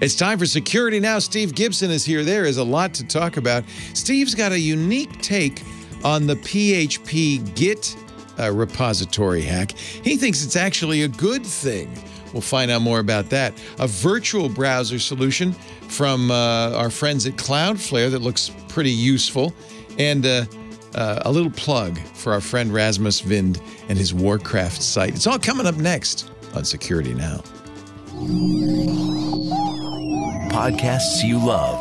It's time for Security Now. Steve Gibson is here. There is a lot to talk about. Steve's got a unique take on the PHP Git repository hack. He thinks it's actually a good thing. We'll find out more about that. A virtual browser solution from our friends at Cloudflare that looks pretty useful. And a little plug for our friend Rasmus Vind and his Warcraft site. It's all coming up next on Security Now. Podcasts you love.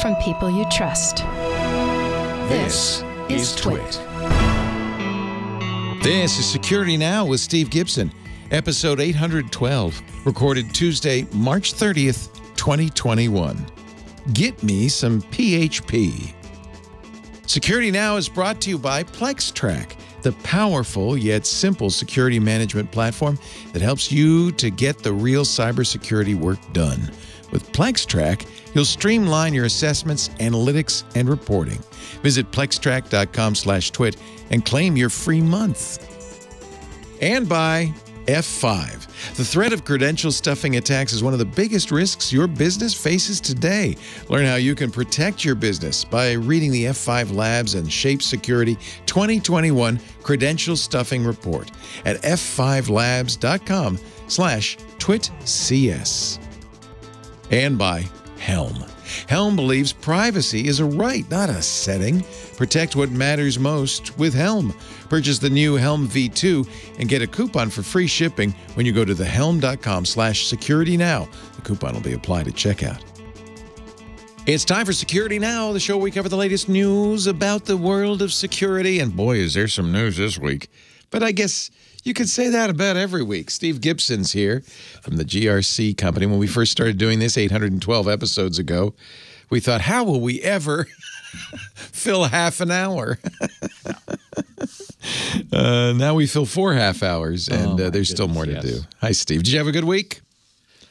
From people you trust. This is Twit. This is Security Now with Steve Gibson. Episode 812, recorded Tuesday, March 30th, 2021. Get me some PHP. Security Now is brought to you by PlexTrac, the powerful yet simple security management platform that helps you to get the real cybersecurity work done. With PlexTrac, you'll streamline your assessments, analytics, and reporting. Visit plextrac.com/twit and claim your free month. And by F5. The threat of credential stuffing attacks is one of the biggest risks your business faces today. Learn how you can protect your business by reading the F5 Labs and Shape Security 2021 Credential Stuffing Report at f5labs.com/twitcs. And by Helm. Helm believes privacy is a right, not a setting. Protect what matters most with Helm. Purchase the new Helm V2 and get a coupon for free shipping when you go to thehelm.com/security now. The coupon will be applied at checkout. It's time for Security Now, the show where we cover the latest news about the world of security. And boy, is there some news this week. But I guess you could say that about every week. Steve Gibson's here from the GRC company. When we first started doing this 812 episodes ago, we thought, how will we ever fill half an hour? Now we fill 4 half hours, and there's still more to do. Hi, Steve. Did you have a good week?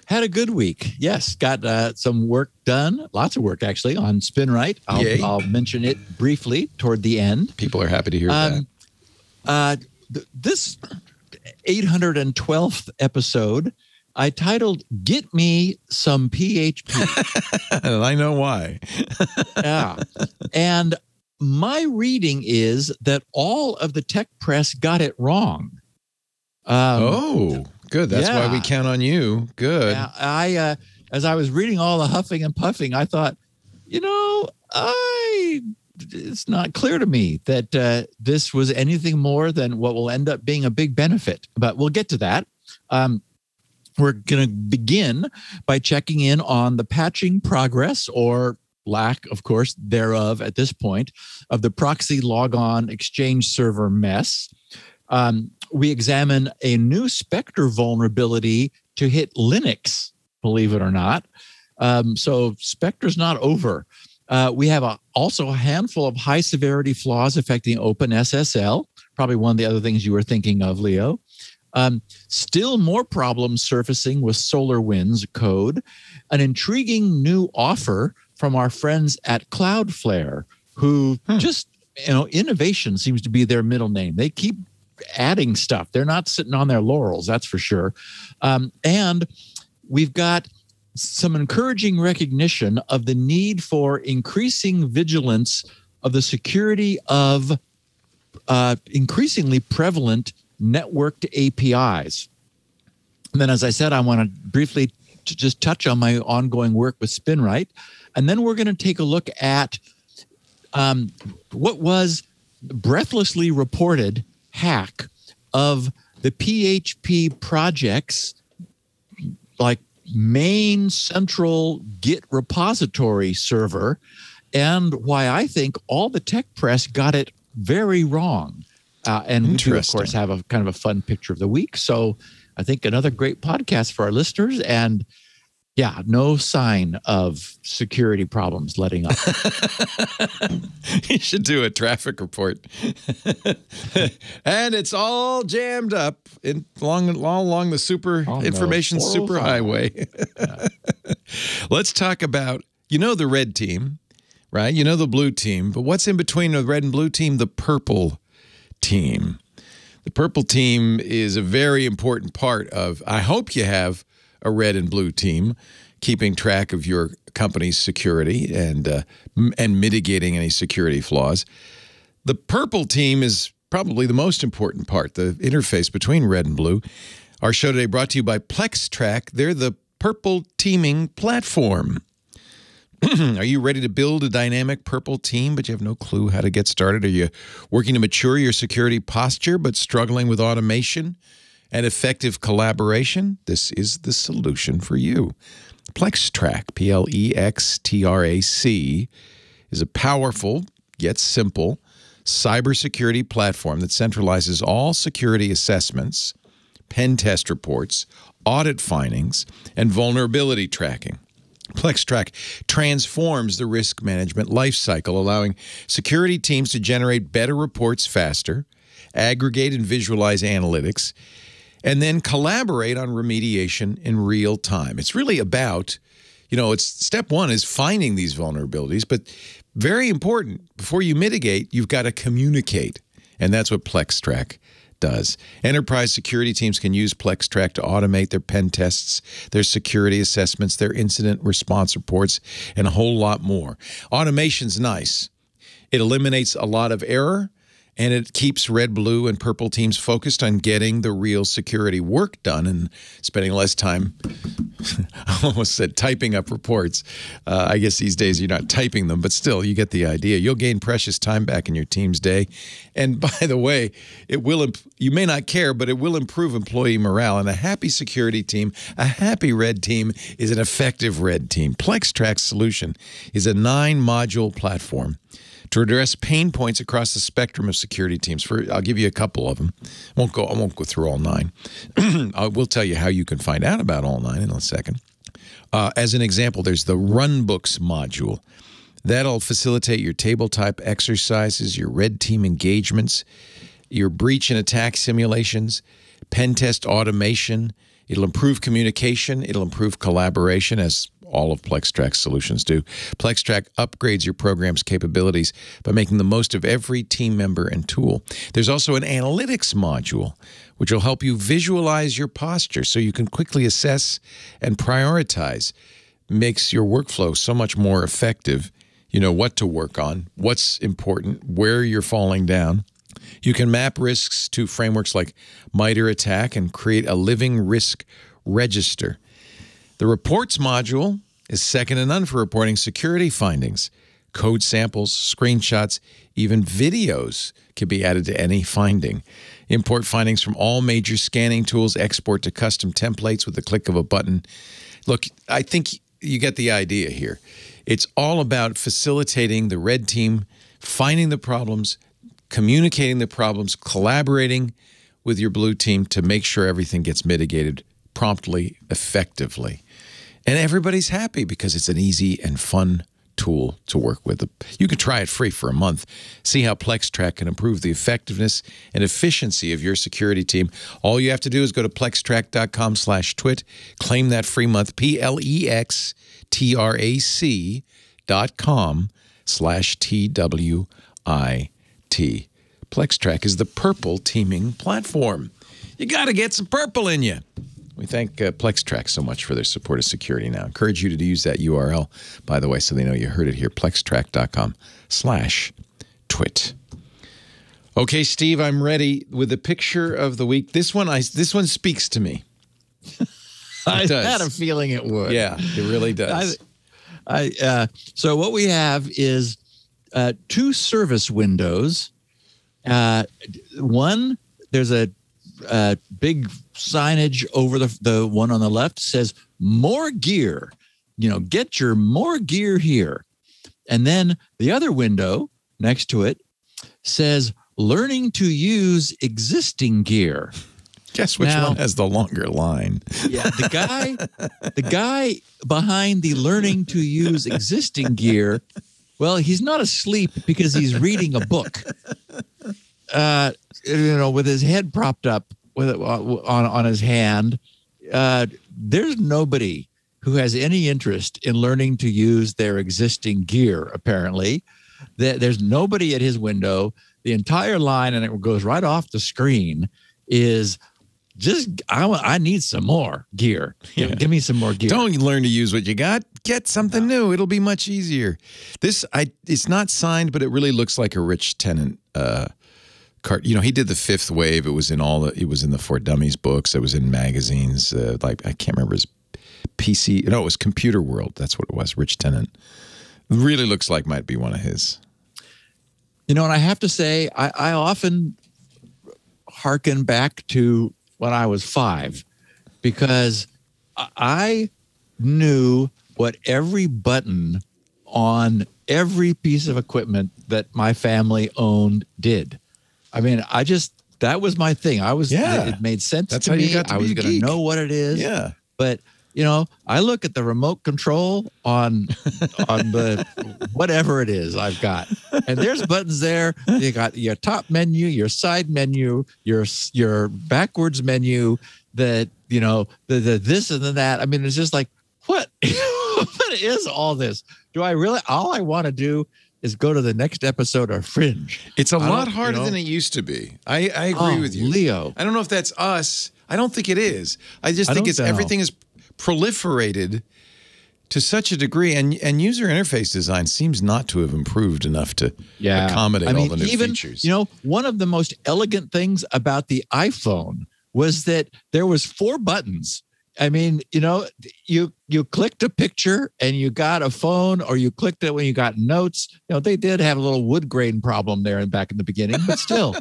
Had a good week. Yes, got some work done. Lots of work, actually, on SpinRite. I'll mention it briefly toward the end. People are happy to hear that. This 812th episode, I titled, Get Me Some PHP. And I know why. Yeah. And my reading is that all of the tech press got it wrong. Oh, good. That's why we count on you. Good. Yeah, I as I was reading all the huffing and puffing, I thought, you know, it's not clear to me that this was anything more than what will end up being a big benefit. But we'll get to that. We're going to begin by checking in on the patching progress, or lack, of course, thereof at this point, of the proxy logon exchange server mess. We examine a new Spectre vulnerability to hit Linux, believe it or not. So Spectre's not over. We have also a handful of high-severity flaws affecting OpenSSL, probably one of the other things you were thinking of, Leo. Still more problems surfacing with SolarWinds code, an intriguing new offer from our friends at Cloudflare, who just, you know, innovation seems to be their middle name. They keep adding stuff. They're not sitting on their laurels, that's for sure. And we've got some encouraging recognition of the need for increasing vigilance of the security of increasingly prevalent networked APIs. And then, as I said, I want to briefly just touch on my ongoing work with SpinRite. And then we're going to take a look at what was breathlessly reported hack of the PHP project's, like, main central Git repository server, and why I think all the tech press got it very wrong. And we do, of course, have a kind of a fun picture of the week. So I think another great podcast for our listeners. And yeah, no sign of security problems letting up. You should do a traffic report. And it's all jammed up in along the information superhighway. Yeah. Let's talk about, you know, the red team, right? You know, the blue team. But what's in between the red and blue team? The purple team. The purple team is a very important part of, I hope you have a red and blue team, keeping track of your company's security and mitigating any security flaws. The purple team is probably the most important part, the interface between red and blue. Our show today brought to you by PlexTrac. They're the purple teaming platform. Are you ready to build a dynamic purple team, but you have no clue how to get started? Are you working to mature your security posture, but struggling with automation and effective collaboration? This is the solution for you. PlexTrac, P-L-E-X-T-R-A-C, is a powerful yet simple cybersecurity platform that centralizes all security assessments, pen test reports, audit findings, and vulnerability tracking. PlexTrac transforms the risk management lifecycle, allowing security teams to generate better reports faster, aggregate and visualize analytics, and then collaborate on remediation in real time. It's really about, you know, it's step one is finding these vulnerabilities, but very important, before you mitigate, you've got to communicate, and that's what PlexTrac does. Enterprise security teams can use PlexTrac to automate their pen tests, their security assessments, their incident response reports, and a whole lot more. Automation's nice. It eliminates a lot of error, and it keeps red, blue, and purple teams focused on getting the real security work done and spending less time, I almost said typing up reports. I guess these days you're not typing them, but still, you get the idea. You'll gain precious time back in your team's day. And by the way, it will, you may not care, but it will improve employee morale. And a happy security team, a happy red team, is an effective red team. PlexTrac's solution is a 9-module platform to address pain points across the spectrum of security teams. I'll give you a couple of them. I won't go through all 9. I will tell you how you can find out about all 9 in a second. As an example, there's the runbooks module. That'll facilitate your tabletop exercises, your red team engagements, your breach and attack simulations, pen test automation. It'll improve communication. It'll improve collaboration, as all of PlexTrac's solutions do. PlexTrac upgrades your program's capabilities by making the most of every team member and tool. There's also an analytics module, which will help you visualize your posture so you can quickly assess and prioritize. Makes your workflow so much more effective. You know what to work on, what's important, where you're falling down. You can map risks to frameworks like MITRE ATT&CK and create a living risk register. The reports module is second to none for reporting security findings. Code samples, screenshots, even videos can be added to any finding. Import findings from all major scanning tools, export to custom templates with the click of a button. Look, I think you get the idea here. It's all about facilitating the red team, finding the problems, communicating the problems, collaborating with your blue team to make sure everything gets mitigated promptly, effectively. And everybody's happy because it's an easy and fun tool to work with. You can try it free for a month. See how PlexTrac can improve the effectiveness and efficiency of your security team. All you have to do is go to plextrac.com/twit, claim that free month, PLEXTRAC.com/TWIT. PlexTrac is the purple teaming platform. You got to get some purple in you. We thank PlexTrac so much for their support of security now. Encourage you to use that URL, by the way, so they know you heard it here, plextrac.com/twit. Okay, Steve, I'm ready with the picture of the week. This one speaks to me. It does. I had a feeling it would. Yeah, it really does. So what we have is two service windows. One, there's a big signage over the one on the left says more gear, you know, get your more gear here. And then the other window next to it says learning to use existing gear. Guess which one has the longer line. Yeah, the guy behind the learning to use existing gear, well, he's not asleep because he's reading a book, you know, with his head propped up with on his hand. There's nobody who has any interest in learning to use their existing gear, apparently. There's nobody at his window. The entire line, and it goes right off the screen, is I need some more gear. You know, give me some more gear. Don't learn to use what you got. Get something new. It'll be much easier. This, it's not signed, but it really looks like a Rich Tennant card. You know, he did the fifth wave. It was in all the, it was in the For Dummies books. It was in magazines. Like, I can't remember his PC. No, it was Computer World. That's what it was. Rich Tennant. Really looks like might be one of his. You know, and I have to say, I often hearken back to when I was 5, because I knew what every button on every piece of equipment that my family owned did. I mean, I just, that was my thing. I was, it made sense to me. I was going to know what it is. Yeah. But, you know, I look at the remote control on the whatever it is I've got, and there's buttons there. You got your top menu, your side menu, your backwards menu. That, you know, the this and the that. I mean, it's just like, what? What is all this? Do I really? All I want to do is go to the next episode of Fringe. It's a lot harder than it used to be. I agree with you, Leo. I don't know if that's us. I don't think it is. I just think it's everything is proliferated to such a degree, and user interface design seems not to have improved enough to accommodate all the new features. You know, one of the most elegant things about the iPhone was that there was 4 buttons. I mean, you know, you clicked a picture and you got a phone, or you clicked it when you got notes. You know, they did have a little wood grain problem there and back in the beginning, but still.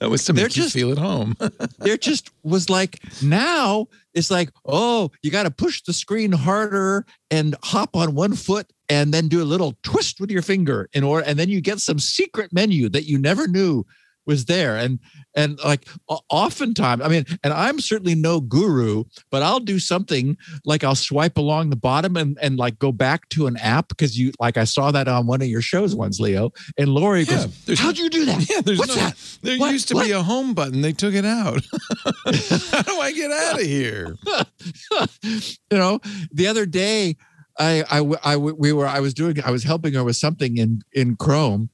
That was to make you feel at home. There just was like, now it's like, oh, you got to push the screen harder and hop on one foot and then do a little twist with your finger in order. And then you get some secret menu that you never knew was there. And like, oftentimes, I mean, and I'm certainly no guru, but I'll do something like I'll swipe along the bottom and like go back to an app, because you, like, I saw that on one of your shows once, Leo, and Lori goes, how'd you do that? Yeah, There used to be a home button. They took it out. How do I get out of here? You know, the other day I was helping her with something in Chrome,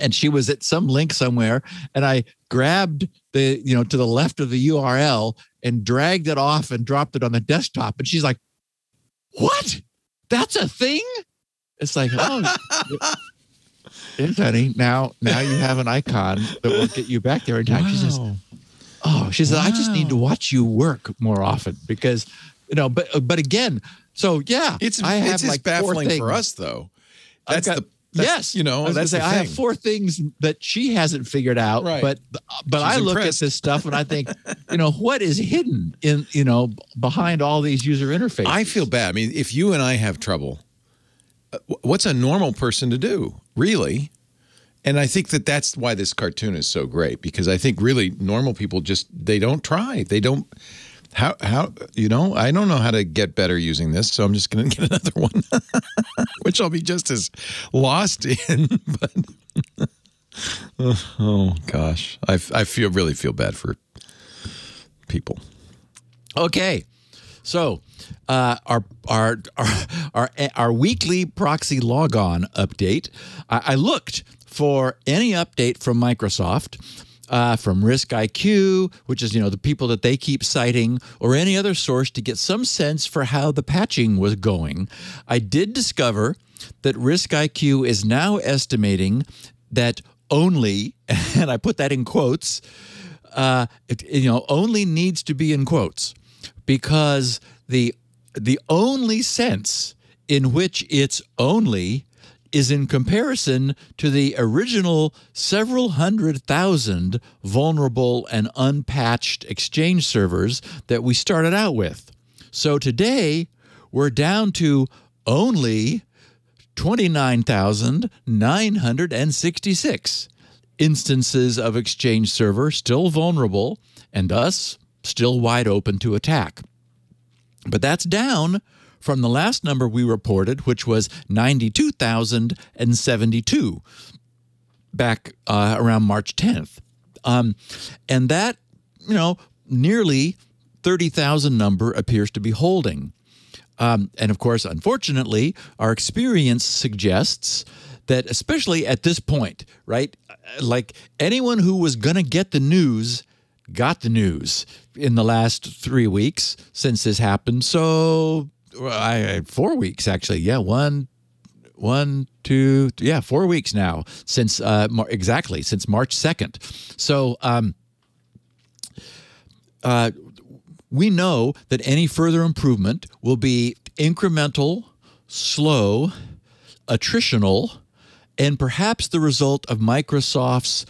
and she was at some link somewhere, and I grabbed the, you know, to the left of the URL and dragged it off and dropped it on the desktop. And she's like, what? That's a thing? It's like, oh, yes, honey, now you have an icon that will get you back there in time. Wow. She says, oh, she said, I just need to watch you work more often, because, you know, but again, so yeah. It's like baffling for us, though. That's the, yes, you know, that's the thing. I have 4 things that she hasn't figured out, right. But I look at this stuff and I think, you know, what is hidden in, you know, behind all these user interfaces? I feel bad. I mean, if you and I have trouble, what's a normal person to do, really? And I think that that's why this cartoon is so great, because I think really normal people just, they don't try. They don't. How you know, I don't know how to get better using this, so I'm just going to get another one, which I'll be just as lost in. But oh, gosh. I really feel bad for people. Okay. So our weekly proxy logon update, I looked for any update from Microsoft, from RiskIQ, which is, you know, the people that they keep citing, or any other source to get some sense for how the patching was going. I did discover that RiskIQ is now estimating that only, and I put that in quotes, you know, only needs to be in quotes, because the only sense in which it's only is in comparison to the original several hundred thousand vulnerable and unpatched Exchange servers that we started out with. So today, we're down to only 29,966 instances of Exchange Server still vulnerable and thus still wide open to attack. But that's down from the last number we reported, which was 92,072 back around March 10th. And that, you know, nearly 30,000 number appears to be holding. And of course, unfortunately, our experience suggests that, especially at this point, right, like anyone who was going to get the news got the news in the last 3 weeks since this happened. So 4 weeks, actually. Yeah, yeah, 4 weeks now since exactly since March 2nd. So we know that any further improvement will be incremental, slow, attritional, and perhaps the result of Microsoft's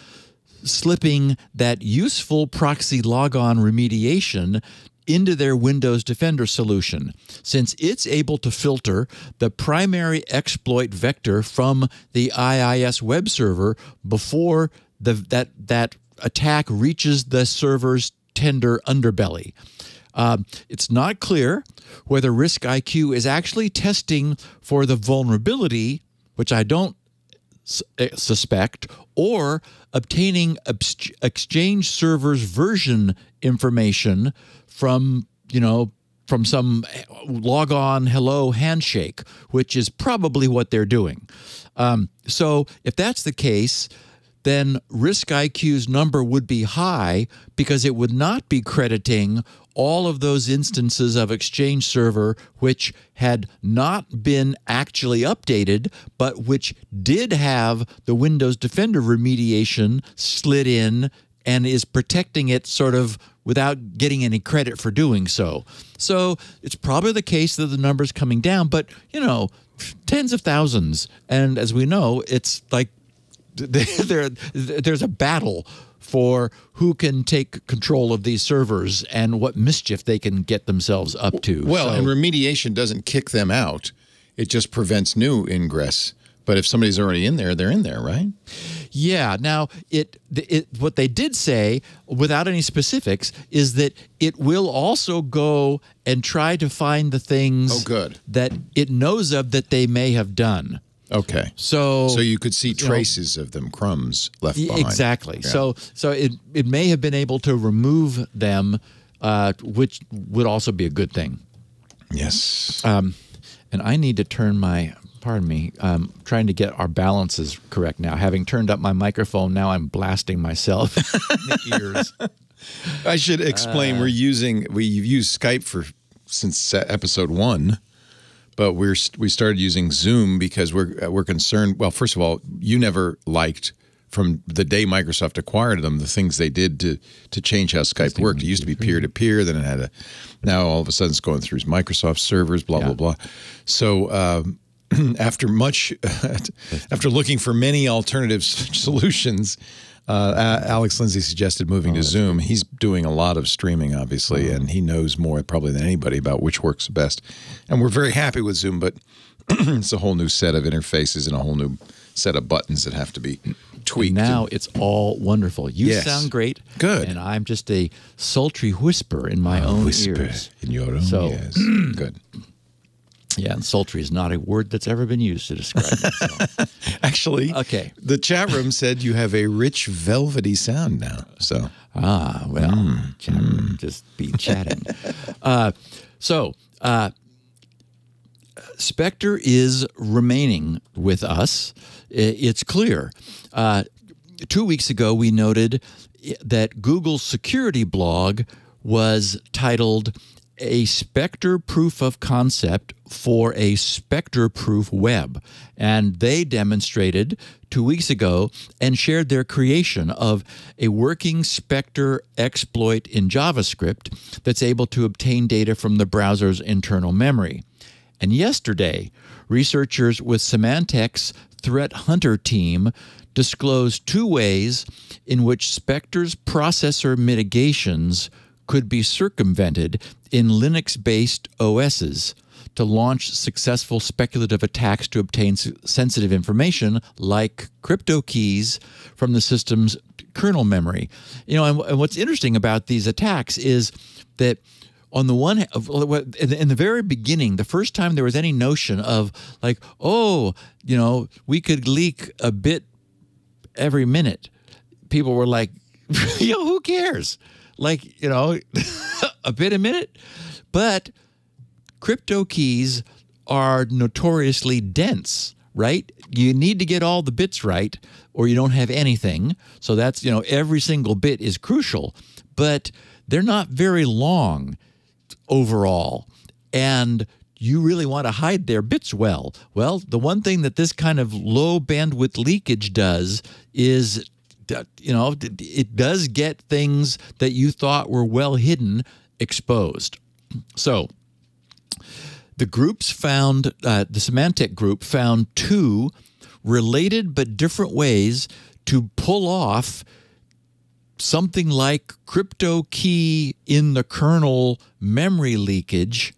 slipping that useful proxy logon remediation into their Windows Defender solution, since it's able to filter the primary exploit vector from the IIS web server before that attack reaches the server's tender underbelly. It's not clear whether RiskIQ is actually testing for the vulnerability, which I don't suspect, or obtaining Exchange server's version information from, you know, from some log on hello handshake, which is probably what they're doing. So if that's the case, then RiskIQ's number would be high because it would not be crediting all of those instances of Exchange Server which had not been actually updated, but which did have the Windows Defender remediation slid in and is protecting it sort of without getting any credit for doing so. So it's probably the case that the number's coming down, but, you know, tens of thousands. And as we know, it's like there's a battle for who can take control of these servers and what mischief they can get themselves up to. Well, so, and remediation doesn't kick them out. It just prevents new ingress. But if somebody's already in there, they're in there, right? Yeah. Now, what they did say, without any specifics, is that it will also go and try to find the things that it knows of that they may have done. Okay. So you could see traces of them, crumbs left behind. Exactly. Yeah. So it may have been able to remove them, which would also be a good thing. Yes. And I need to turn my, pardon me, trying to get our balances correct now. Having turned up my microphone, now I'm blasting myself in the ears. I should explain, we've used Skype since episode 1. But we started using Zoom because we're concerned. Well, first of all, you never liked, from the day Microsoft acquired them, the things they did to change how Skype worked. It used to be peer-to-peer, then it had a. Now all of a sudden it's going through Microsoft servers, blah blah blah. So after after looking for many alternative solutions, Alex Lindsay suggested moving to Zoom. He's doing a lot of streaming, obviously, and he knows more probably than anybody about which works best. And we're very happy with Zoom, but it's a whole new set of interfaces and a whole new set of buttons that have to be tweaked. And now it's all wonderful. You sound great. Good. And I'm just a sultry whisper in my own ears. In your own ears. Good. Yeah, and sultry is not a word that's ever been used to describe it. So. Actually, the chat room said you have a rich, velvety sound now. So well, chat room, just be chatting. Spectre is remaining with us. It's clear. 2 weeks ago, we noted that Google's security blog was titled "A Spectre Proof of Concept for a Spectre-Proof Web." And they demonstrated 2 weeks ago and shared their creation of a working Spectre exploit in JavaScript that's able to obtain data from the browser's internal memory. And yesterday, researchers with Symantec's Threat Hunter team disclosed 2 ways in which Spectre's processor mitigations could be circumvented in Linux-based OSs to launch successful speculative attacks to obtain sensitive information like crypto keys from the system's kernel memory. You know, and what's interesting about these attacks is that on the one hand, in the very beginning, the first time there was any notion of like, oh, you know, we could leak a bit every minute, people were like, yo, who cares? Like, you know, a bit a minute. But crypto keys are notoriously dense, right? You need to get all the bits right or you don't have anything. So that's, you know, every single bit is crucial. but they're not very long overall, and you really want to hide their bits well. Well, the one thing that this kind of low bandwidth leakage does is, you know, it does get things that you thought were well hidden exposed. So the groups found, the Symantec group found two related but different ways to pull off something like crypto key in the kernel memory leakage.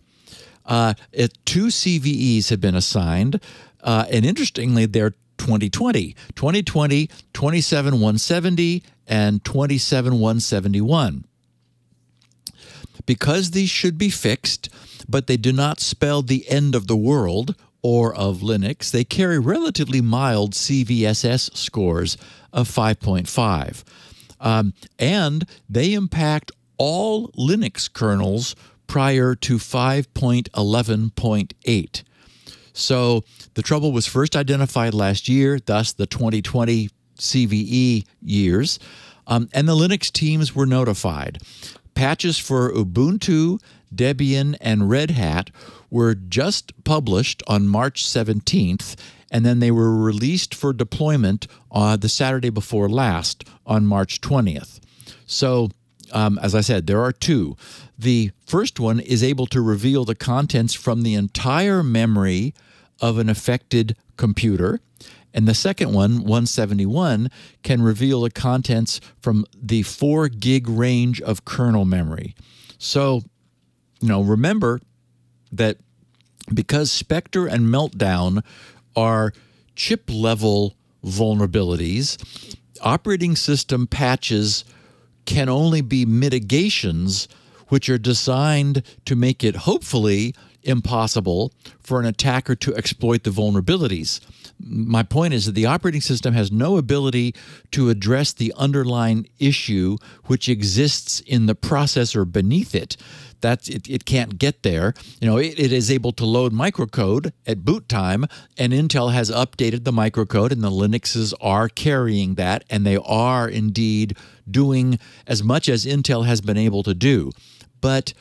Two CVEs have been assigned, and interestingly, they're 2020, 27170, and 27171. Because these should be fixed, but they do not spell the end of the world or of Linux, they carry relatively mild CVSS scores of 5.5. And they impact all Linux kernels prior to 5.11.8. So the trouble was first identified last year, thus the 2020 CVE years, and the Linux teams were notified. Patches for Ubuntu, Debian, and Red Hat were just published on March 17th, and then they were released for deployment the Saturday before last on March 20th. So as I said, there are two. The first one is able to reveal the contents from the entire memory of an affected computer. And the second one, 171, can reveal the contents from the 4 gig range of kernel memory. So, you know, remember that because Spectre and Meltdown are chip level vulnerabilities, operating system patches can only be mitigations which are designed to make it hopefully impossible for an attacker to exploit the vulnerabilities. My point is that the operating system has no ability to address the underlying issue which exists in the processor beneath it. That's, it can't get there. You know, it is able to load microcode at boot time, and Intel has updated the microcode, and the Linuxes are carrying that, and they are indeed doing as much as Intel has been able to do. But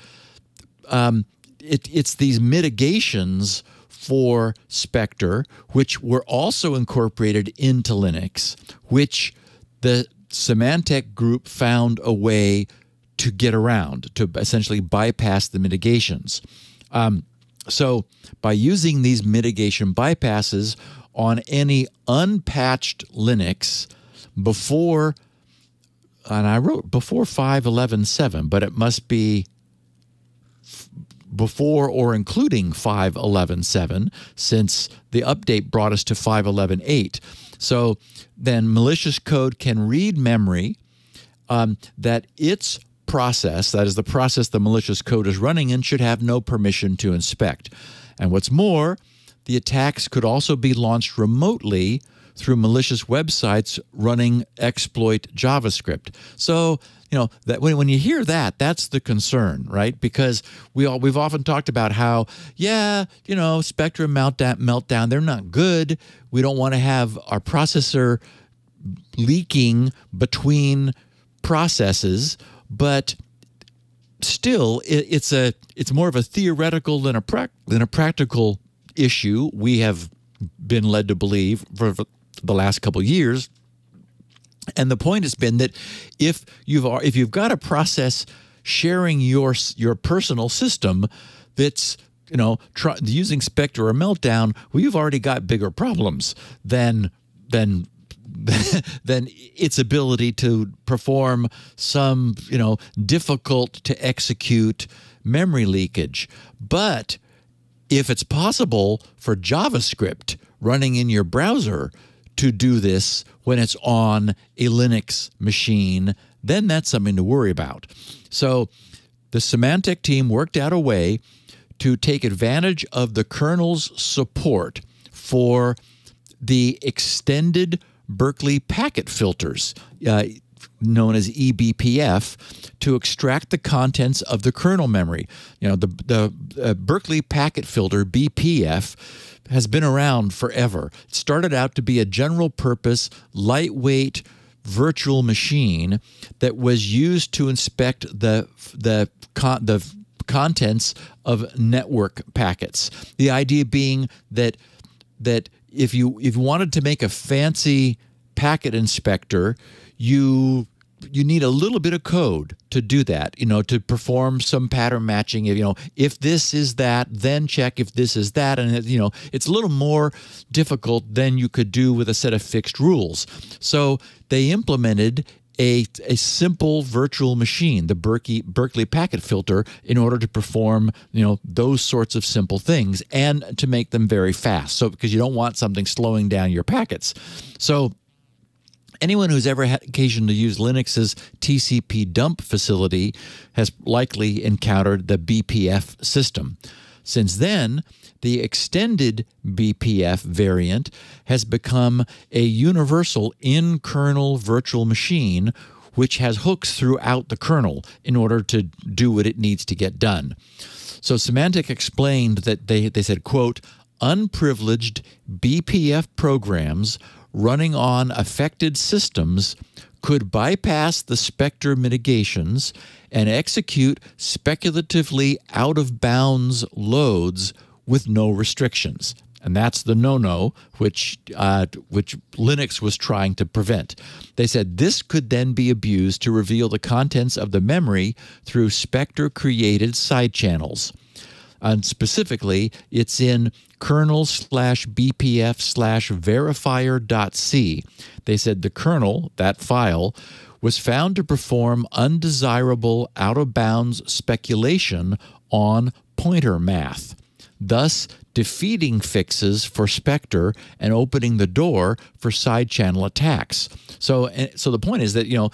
it's these mitigations for Spectre, which were also incorporated into Linux, which the Symantec group found a way to get around, to essentially bypass the mitigations. So by using these mitigation bypasses on any unpatched Linux before, and I wrote before 5.11.7, but it must be before or including 5.11.7, since the update brought us to 5.11.8. So then malicious code can read memory that its process, that is the process the malicious code is running in, should have no permission to inspect. And what's more, the attacks could also be launched remotely through malicious websites running exploit JavaScript. So, you know, that when you hear that, that's the concern, right? Because we've often talked about how, yeah, you know, Spectre, Meltdown, they're not good. We don't want to have our processor leaking between processes, but still, it's more of a theoretical than a practical issue. We have been led to believe for the last couple of years, and the point has been that if you've got a process sharing your personal system that's, you know, using Spectre or Meltdown, well, you've already got bigger problems than its ability to perform some, you know, difficult to execute memory leakage. But if it's possible for JavaScript running in your browser to do this when it's on a Linux machine, then that's something to worry about. So the Symantec team worked out a way to take advantage of the kernel's support for the extended Berkeley Packet Filters, known as eBPF, to extract the contents of the kernel memory. You know, the Berkeley Packet Filter, BPF, has been around forever. It started out to be a general purpose, lightweight virtual machine that was used to inspect the contents of network packets. The idea being that if you wanted to make a fancy packet inspector, you need a little bit of code to do that, you know, to perform some pattern matching. You know, if this is that, then check if this is that. And, you know, it's a little more difficult than you could do with a set of fixed rules. So they implemented a simple virtual machine, the Berkeley Packet Filter, in order to perform, you know, those sorts of simple things and to make them very fast. So because you don't want something slowing down your packets. So anyone who's ever had occasion to use Linux's TCP dump facility has likely encountered the BPF system. Since then, the extended BPF variant has become a universal in-kernel virtual machine, which has hooks throughout the kernel in order to do what it needs to get done. So Symantec explained that they said, quote, unprivileged BPF programs running on affected systems could bypass the Spectre mitigations and execute speculatively out-of-bounds loads with no restrictions. And that's the no-no which Linux was trying to prevent. They said this could then be abused to reveal the contents of the memory through Spectre-created side channels. And specifically, it's in kernel/bpf/verifier.c. They said the kernel, that file, was found to perform undesirable out-of-bounds speculation on pointer math, thus defeating fixes for Spectre and opening the door for side-channel attacks. So the point is that, you know,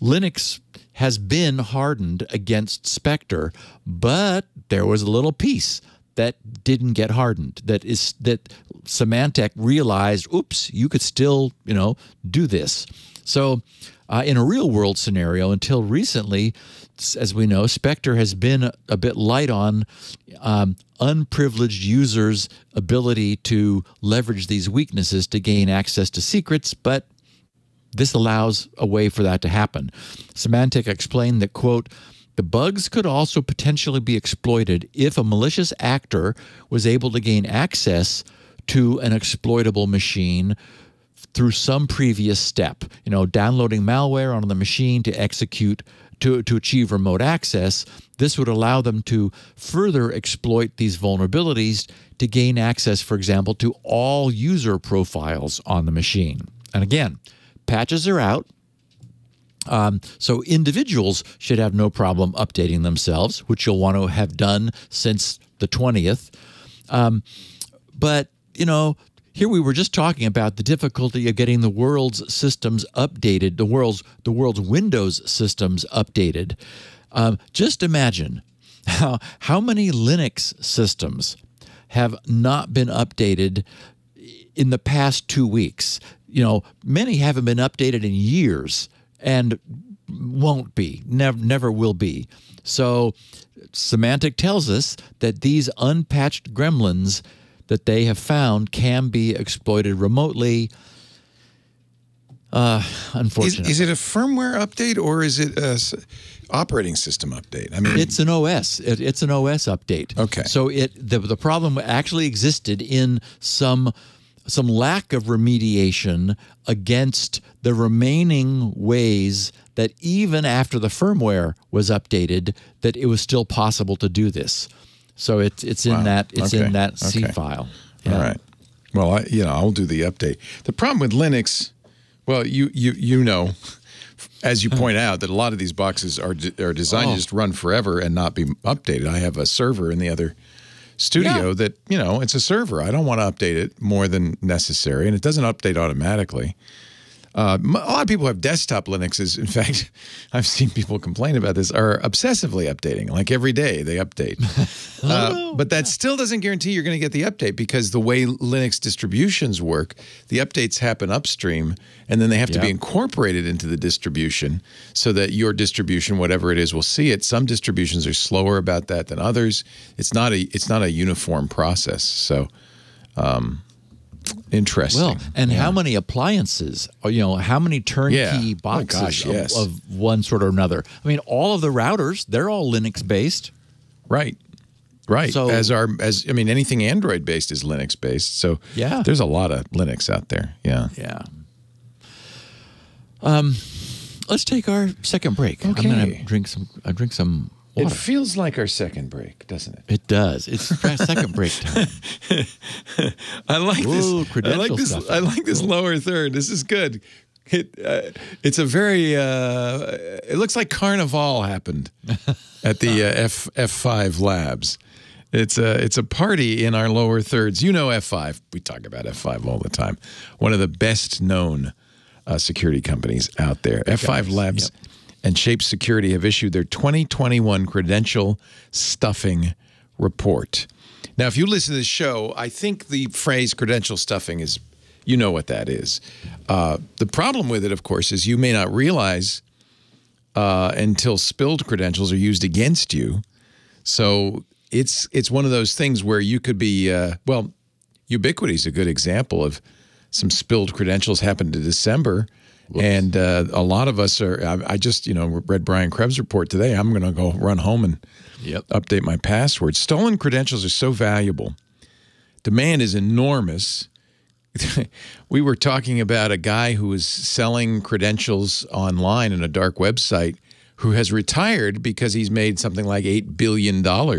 Linux has been hardened against Spectre, but there was a little piece that didn't get hardened. That Symantec realized, oops, you could still, you know, do this. So in a real world scenario, until recently, as we know, Spectre has been a bit light on unprivileged users' ability to leverage these weaknesses to gain access to secrets, but this allows a way for that to happen. Symantec explained that, quote, the bugs could also potentially be exploited if a malicious actor was able to gain access to an exploitable machine through some previous step, you know, downloading malware onto the machine to execute, to achieve remote access. This would allow them to further exploit these vulnerabilities to gain access, for example, to all user profiles on the machine. And again, patches are out, so individuals should have no problem updating themselves, which you'll want to have done since the 20th. But, you know, here we were just talking about the difficulty of getting the world's systems updated, the world's Windows systems updated. Just imagine how many Linux systems have not been updated in the past 2 weeks. You know, many haven't been updated in years and won't be, never will be. So Symantec tells us that these unpatched gremlins that they have found can be exploited remotely, unfortunately. Is it a firmware update or is it a operating system update? I mean, it's an OS. It's an OS update. Okay. So the problem actually existed in some lack of remediation against the remaining ways that even after the firmware was updated, that it was still possible to do this. So it's in that C file. Yeah. All right. Well, you know, I'll do the update. The problem with Linux, well, you know, as you point out, that a lot of these boxes are designed to just run forever and not be updated. I have a server in the other studio that, you know, it's a server. I don't want to update it more than necessary, and it doesn't update automatically. A lot of people have desktop Linuxes. In fact, I've seen people complain about this, are obsessively updating. Like every day they update. But that still doesn't guarantee you're going to get the update, because the way Linux distributions work, the updates happen upstream, and then they have to be incorporated into the distribution so that your distribution, whatever it is, will see it. Some distributions are slower about that than others. It's not a uniform process. So Interesting. Well, and how many appliances, how many turnkey boxes of one sort or another? I mean, all of the routers, they're all Linux based. Right. Right. So, I mean, anything Android based is Linux based. So there's a lot of Linux out there. Yeah. Yeah. Let's take our second break. Okay. I'm going to drink some water. It feels like our second break, doesn't it? It does. It's second break time. I like this. I like this lower third. This is good. It's a very. It looks like Carnival happened at the F5 labs. It's a party in our lower thirds. You know F5. We talk about F5 all the time. One of the best known security companies out there. F5 Labs and Shape Security have issued their 2021 credential stuffing report. Now, if you listen to this show, I think the phrase credential stuffing is. You know what that is. The problem with it, of course, is you may not realize until spilled credentials are used against you. So it's one of those things where you could be, well, Ubiquity is a good example of some spilled credentials happened in December. Whoops. And a lot of us are, I just, read Brian Krebs' report today. I'm going to go run home and update my password. Stolen credentials are so valuable. Demand is enormous. We were talking about a guy who was selling credentials online in a dark website who has retired because he's made something like $8 billion on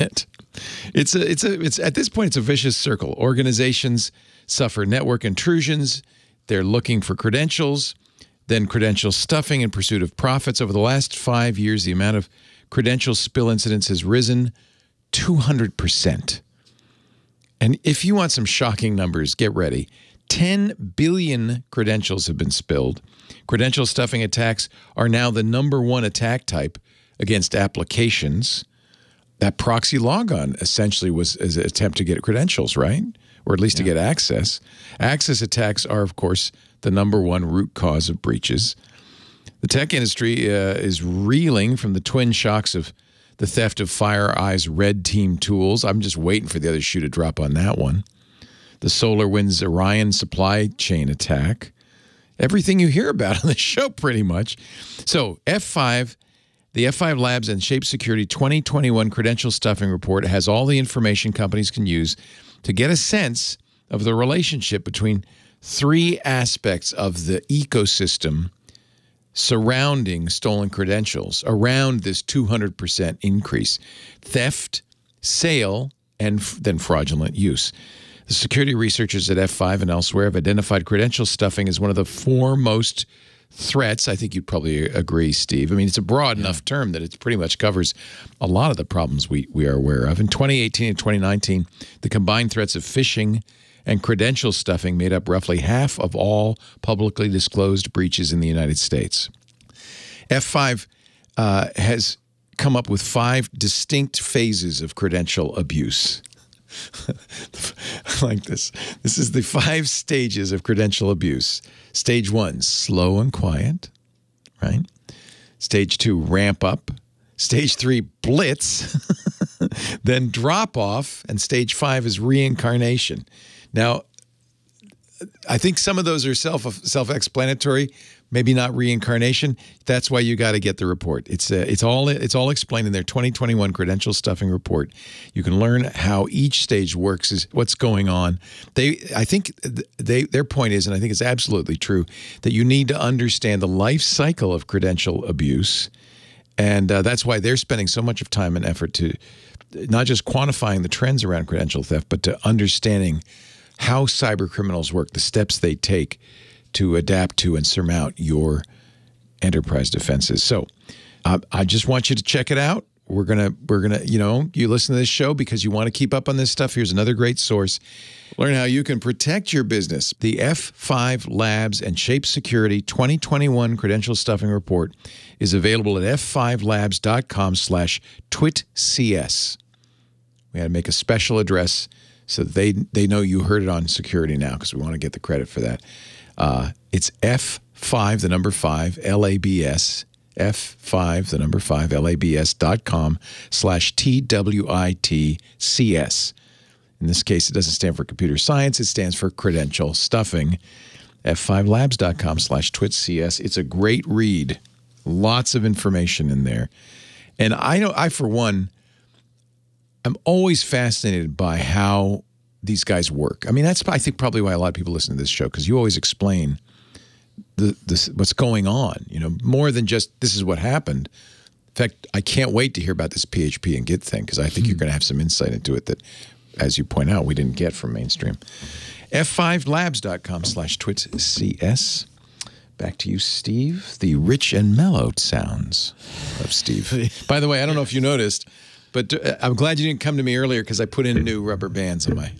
it. It's at this point, it's a vicious circle. Organizations suffer network intrusions. They're looking for credentials, then credential stuffing in pursuit of profits. Over the last 5 years, the amount of credential spill incidents has risen 200%. And if you want some shocking numbers, get ready. 10 billion credentials have been spilled. Credential stuffing attacks are now the #1 attack type against applications. That proxy logon essentially was an attempt to get credentials, right? Or at least to get access. Access attacks are, of course, the #1 root cause of breaches. The tech industry is reeling from the twin shocks of the theft of FireEye's red team tools. I'm just waiting for the other shoe to drop on that one. The SolarWinds Orion supply chain attack. Everything you hear about on the show, pretty much. So F5, the F5 Labs and Shape Security 2021 Credential Stuffing Report has all the information companies can use to get a sense of the relationship between three aspects of the ecosystem surrounding stolen credentials around this 200% increase: theft, sale, and then fraudulent use. The security researchers at F5 and elsewhere have identified credential stuffing as one of the foremost threats. I think you'd probably agree, Steve. I mean, it's a broad enough term that it pretty much covers a lot of the problems we are aware of. In 2018 and 2019, the combined threats of phishing and credential stuffing made up roughly half of all publicly disclosed breaches in the United States. F5 has come up with 5 distinct phases of credential abuse. I like this. This is the 5 stages of credential abuse. Stage 1, slow and quiet, right? Stage 2, ramp up. Stage 3, blitz. Then drop off. And stage 5 is reincarnation. Now, I think some of those are self-explanatory, maybe not reincarnation. That's why you got to get the report. It's all explained in their 2021 credential stuffing report. You can learn how each stage works, is what's going on. I think their point is, and I think it's absolutely true, that you need to understand the life cycle of credential abuse, and that's why they're spending so much of time and effort to not just quantifying the trends around credential theft, but to understanding how cyber criminals work, the steps they take to adapt to and surmount your enterprise defenses. So I just want you to check it out. We're gonna, you listen to this show because you want to keep up on this stuff. Here's another great source. Learn how you can protect your business. The F5 Labs and Shape Security 2021 Credential Stuffing Report is available at f5labs.com/twitcs. We had to make a special address so they know you heard it on Security Now, because we want to get the credit for that. It's F5, the #5, LABS, F5, the #5, LABS.com/TWITCS. In this case, it doesn't stand for computer science. It stands for credential stuffing. f5labs.com/twitcs. It's a great read. Lots of information in there. And I know, I, for one, I'm always fascinated by how these guys work. I mean, that's, I think, probably why a lot of people listen to this show, because you always explain what's going on, you know, more than just this is what happened. In fact, I can't wait to hear about this PHP and Git thing, because I think you're going to have some insight into it that, as you point out, we didn't get from mainstream. f5labs.com/twitcs. Back to you, Steve. The rich and mellowed sounds of Steve. By the way, I don't know if you noticed, but I'm glad you didn't come to me earlier, because I put in new rubber bands on my...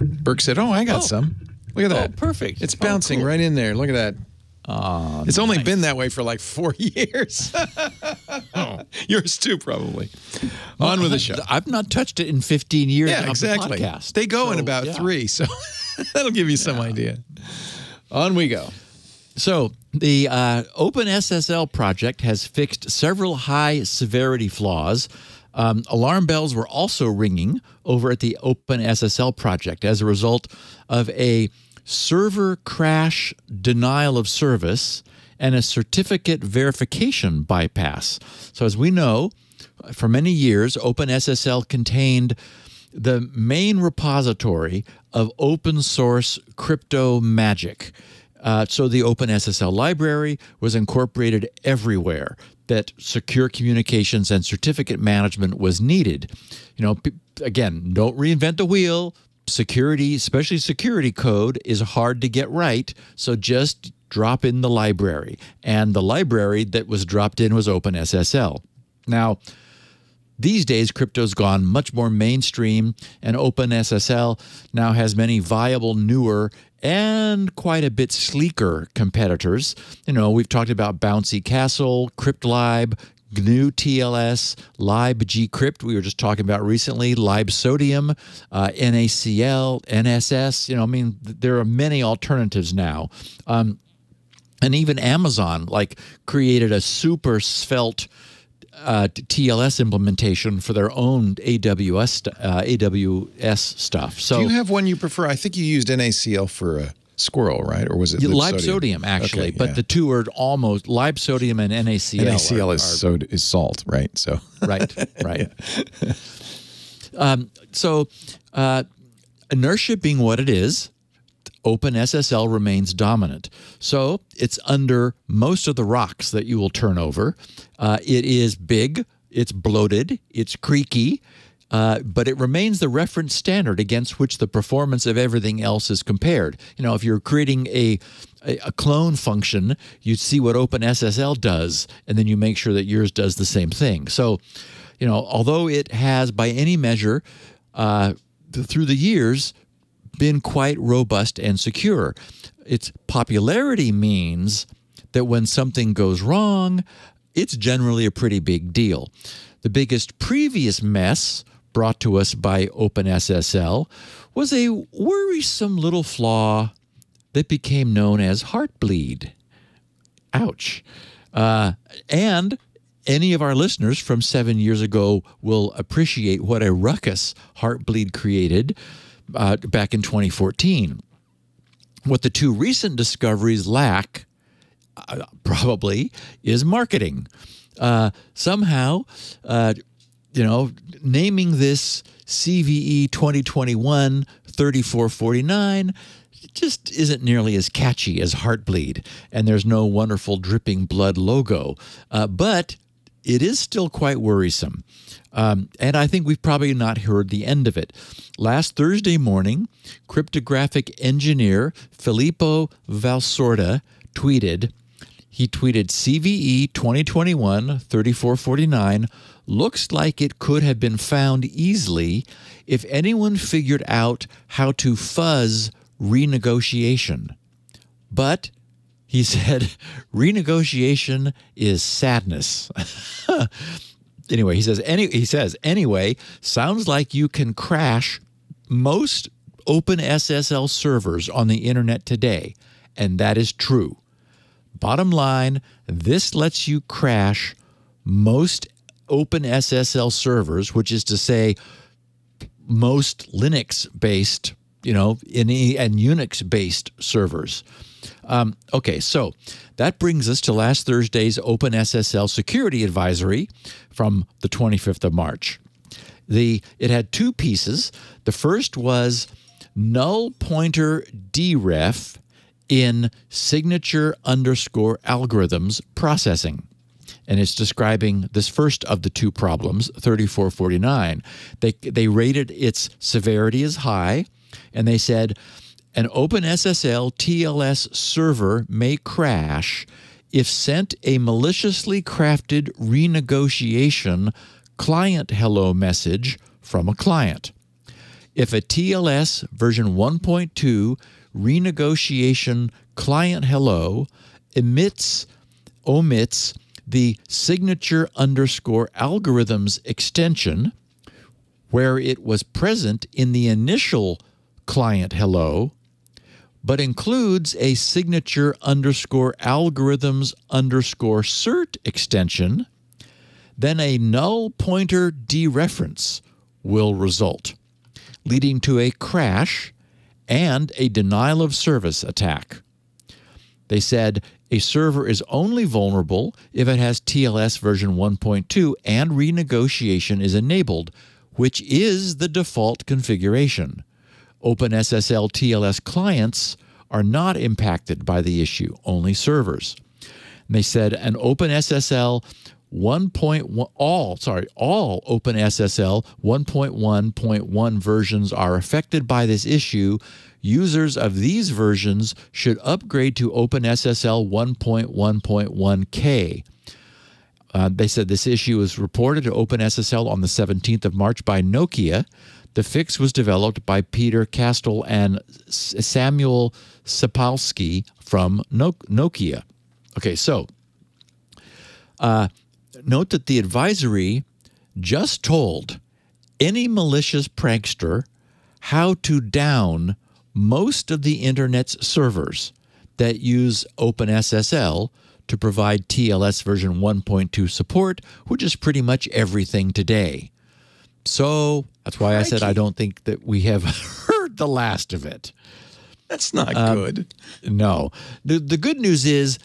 Burke said, oh, I got some. Look at that. Oh, perfect. It's bouncing right in there. Look at that. It's only been that way for like 4 years. Yours too, probably. Well, on with the show. I've not touched it in 15 years. Yeah, exactly. The podcast, they go so, in about three, so that'll give you some idea. On we go. So the OpenSSL project has fixed several high-severity flaws. Alarm bells were also ringing over at the OpenSSL project as a result of a server crash denial of service and a certificate verification bypass. So as we know, for many years, OpenSSL contained the main repository of open source crypto magic. So the OpenSSL library was incorporated everywhere that secure communications and certificate management was needed. You know, again, don't reinvent the wheel. Security, especially security code, is hard to get right, so just drop in the library. And the library that was dropped in was OpenSSL. Now, these days, crypto's gone much more mainstream, and OpenSSL now has many viable, newer, and quite a bit sleeker competitors. You know, we've talked about Bouncy Castle, CryptLib, GNU TLS, libgcrypt, we were just talking about recently, LibSodium, NaCl, NSS. You know, I mean, there are many alternatives now. And even Amazon, like, created a super svelte TLS implementation for their own AWS stuff. So, do you have one you prefer? I think you used NaCl for a... Squirrel, right? Or was it LibSodium? LibSodium, actually. Okay, yeah. But the two are almost... LibSodium and NaCl. NaCl is salt, right? So Right. Yeah. Inertia being what it is, OpenSSL remains dominant. So it's under most of the rocks that you will turn over. It is big, it's bloated, it's creaky, but it remains the reference standard against which the performance of everything else is compared. You know, if you're creating a clone function, you see what OpenSSL does, and then you make sure that yours does the same thing. So, you know, although it has, by any measure, through the years, been quite robust and secure, its popularity means that when something goes wrong, it's generally a pretty big deal. The biggest previous mess brought to us by OpenSSL was a worrisome little flaw that became known as Heartbleed. Ouch. And any of our listeners from 7 years ago will appreciate what a ruckus Heartbleed created back in 2014. What the two recent discoveries lack, probably, is marketing. Somehow, you know, naming this CVE 2021-3449 just isn't nearly as catchy as Heartbleed, and there's no wonderful dripping blood logo, but it is still quite worrisome, and I think we've probably not heard the end of it. Last Thursday morning, cryptographic engineer Filippo Valsorda tweeted... He tweeted, CVE 2021-3449 looks like it could have been found easily if anyone figured out how to fuzz renegotiation. But, he said, renegotiation is sadness. Anyway, he says, anyway, sounds like you can crash most OpenSSL servers on the internet today, and that is true. Bottom line, this lets you crash most OpenSSL servers, which is to say most Linux-based, and Unix-based servers. Okay, so that brings us to last Thursday's OpenSSL security advisory from the 25th of March. It had two pieces. The first was null pointer deref in signature underscore algorithms processing. And it's describing this first of the two problems, 3449. They rated its severity as high, and they said, an OpenSSL TLS server may crash if sent a maliciously crafted renegotiation client hello message from a client. If a TLS version 1.2 renegotiation client hello omits the signature underscore algorithms extension where it was present in the initial client hello, but includes a signature underscore algorithms underscore cert extension, then a null pointer dereference will result, leading to a crash and a denial of service attack. They said a server is only vulnerable if it has TLS version 1.2 and renegotiation is enabled, which is the default configuration. OpenSSL TLS clients are not impacted by the issue, only servers. And they said an OpenSSL 1.1 all OpenSSL 1.1.1 versions are affected by this issue. Users of these versions should upgrade to OpenSSL 1.1.1K. They said this issue was reported to OpenSSL on the 17th of March by Nokia. The fix was developed by Peter Kastel and Samuel Sapolsky from Nokia. Okay, so note that the advisory just told any malicious prankster how to down most of the Internet's servers that use OpenSSL to provide TLS version 1.2 support, which is pretty much everything today. So that's why I said I don't think that we have heard the last of it. That's not good. No. The good news is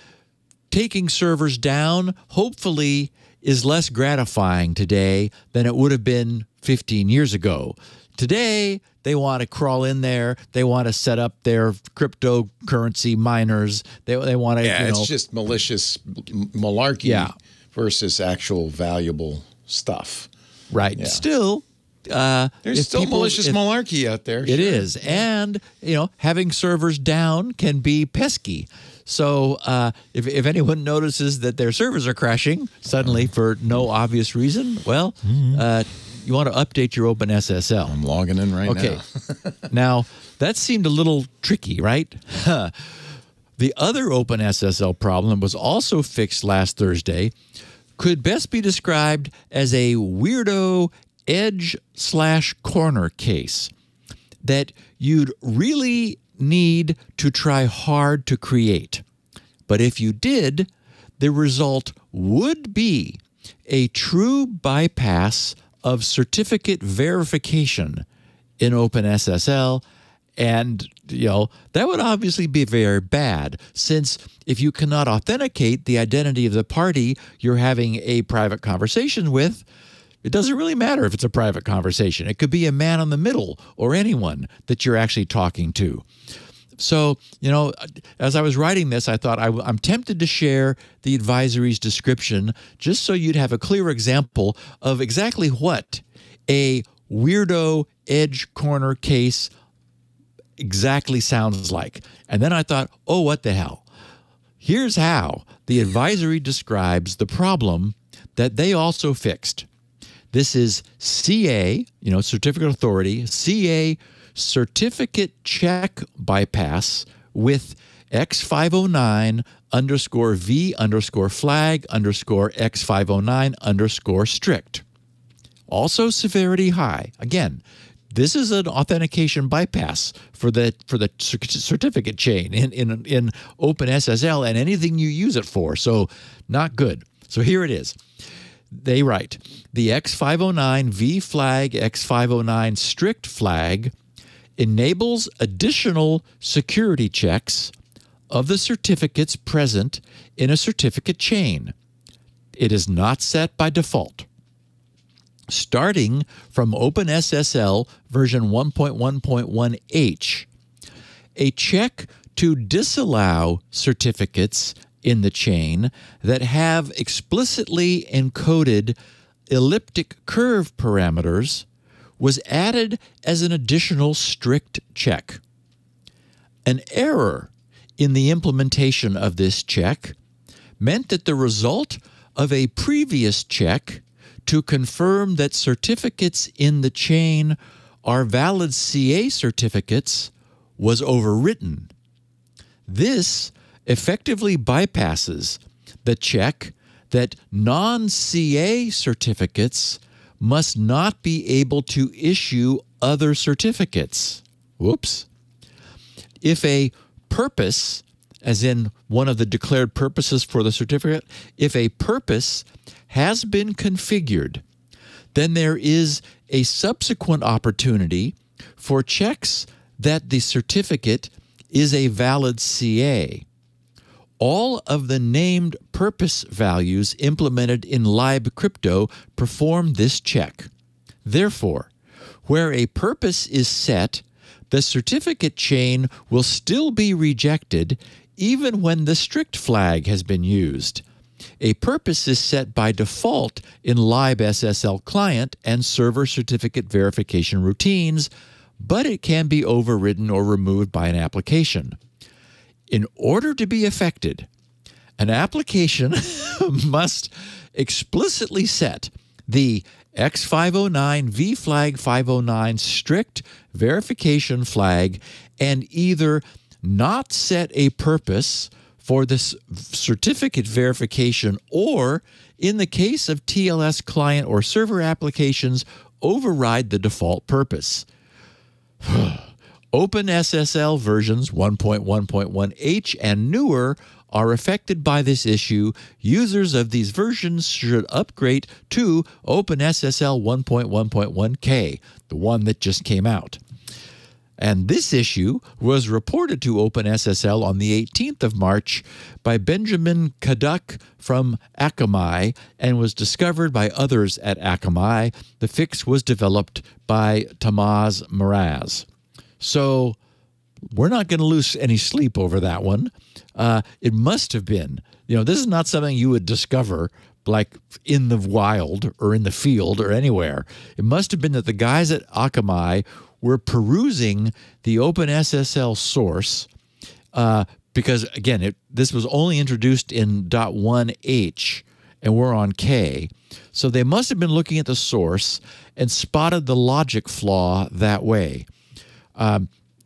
taking servers down hopefully is less gratifying today than it would have been 15 years ago. Today, they want to crawl in there. They want to set up their cryptocurrency miners. They want to, it's just malicious malarkey versus actual valuable stuff. Right. Yeah. Still, there's still malicious malarkey out there. It is. And, having servers down can be pesky. So if anyone notices that their servers are crashing suddenly for no obvious reason, well, you want to update your OpenSSL. I'm logging in right now. Okay. Now, that seemed a little tricky, right? The other OpenSSL problem was also fixed last Thursday. Could best be described as a weirdo edge/corner case that you'd really need to try hard to create. But if you did, the result would be a true bypass of certificate verification in OpenSSL, and that would obviously be very bad, since if you cannot authenticate the identity of the party you're having a private conversation with, it doesn't really matter if it's a private conversation. It could be a man in the middle or anyone that you're actually talking to. So, as I was writing this, I thought I'm tempted to share the advisory's description just so you'd have a clear example of exactly what a weirdo edge corner case exactly sounds like. And then I thought, oh, what the hell? Here's how the advisory describes the problem that they also fixed. This is CA, certificate authority, CA certificate check bypass with X509 underscore V underscore flag underscore X509 underscore strict. Also severity high. Again, this is an authentication bypass for the certificate chain in OpenSSL and anything you use it for. So not good. So here it is. They write, the X509V flag, X509 strict flag enables additional security checks of the certificates present in a certificate chain. It is not set by default. Starting from OpenSSL version 1.1.1H, a check to disallow certificates in the chain that have explicitly encoded elliptic curve parameters was added as an additional strict check. An error in the implementation of this check meant that the result of a previous check to confirm that certificates in the chain are valid CA certificates was overwritten. This effectively bypasses the check that non-CA certificates must not be able to issue other certificates. Whoops. If a purpose, as in one of the declared purposes for the certificate, if a purpose has been configured, then there is a subsequent opportunity for checks that the certificate is a valid CA. All of the named purpose values implemented in libcrypto perform this check. Therefore, where a purpose is set, the certificate chain will still be rejected even when the strict flag has been used. A purpose is set by default in libSSL client and server certificate verification routines, but it can be overridden or removed by an application. In order to be affected, an application must explicitly set the X509V flag 509 strict verification flag and either not set a purpose for this certificate verification or, in the case of TLS client or server applications, override the default purpose. OpenSSL versions 1.1.1H and newer are affected by this issue. Users of these versions should upgrade to OpenSSL 1.1.1K, the one that just came out. And this issue was reported to OpenSSL on the 18th of March by Benjamin Kaduk from Akamai and was discovered by others at Akamai. The fix was developed by Tamaz Miraz. So we're not going to lose any sleep over that one. It must have been, you know, this is not something you would discover like in the wild or in the field or anywhere. It must have been that the guys at Akamai were perusing the OpenSSL source because, again, this was only introduced in .1H and we're on K. So they must have been looking at the source and spotted the logic flaw that way.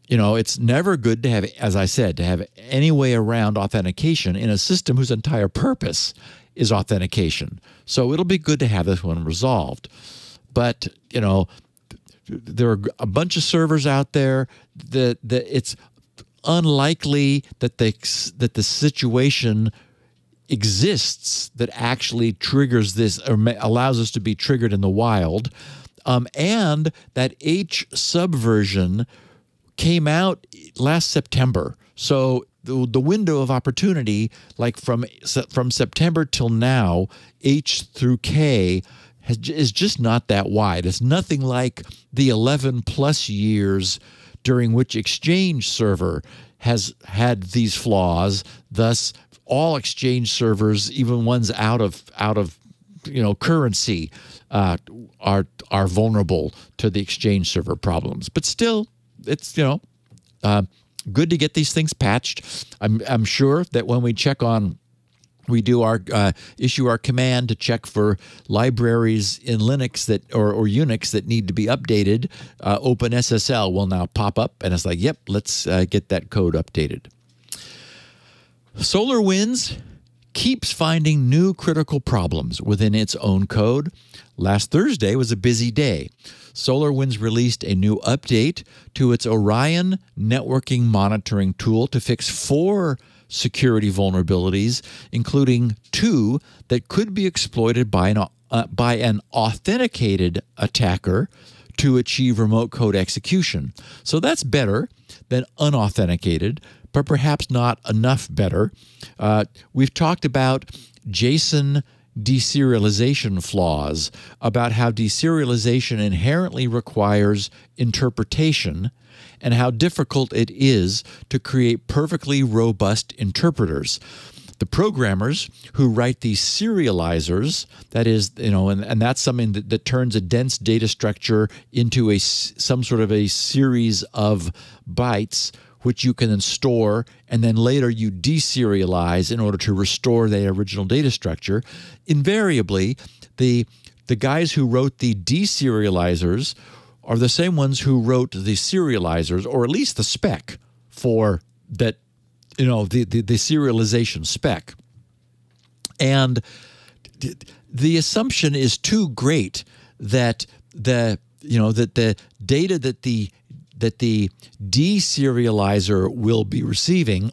You know, it's never good to have, as I said, to have any way around authentication in a system whose entire purpose is authentication. So it'll be good to have this one resolved. But, you know, there are a bunch of servers out there that, it's unlikely that the situation exists that actually triggers this or allows us to be triggered in the wild. And that H subversion came out last September. So the window of opportunity, like from September till now, H through K is just not that wide. It's nothing like the 11-plus years during which Exchange Server has had these flaws. Thus, all Exchange servers, even ones out of you know, currency, are vulnerable to the Exchange Server problems. But still, it's, you know, good to get these things patched. I'm sure that when we check on, we do our issue our command to check for libraries in Linux that or Unix that need to be updated, OpenSSL will now pop up and it's like, yep, let's get that code updated. SolarWinds keeps finding new critical problems within its own code. Last Thursday was a busy day. SolarWinds released a new update to its Orion networking monitoring tool to fix 4 security vulnerabilities, including 2 that could be exploited by an by an authenticated attacker to achieve remote code execution. So that's better than unauthenticated, but perhaps not enough better. We've talked about JSON deserialization flaws, about how deserialization inherently requires interpretation and how difficult it is to create perfectly robust interpreters. The programmers who write these serializers, that is, and that's something that turns a dense data structure into some sort of a series of bytes, which you can then store, and then later you deserialize in order to restore the original data structure. Invariably, the guys who wrote the deserializers are the same ones who wrote the serializers, or at least the spec for that, the serialization spec. And the assumption is too great that the data that the deserializer will be receiving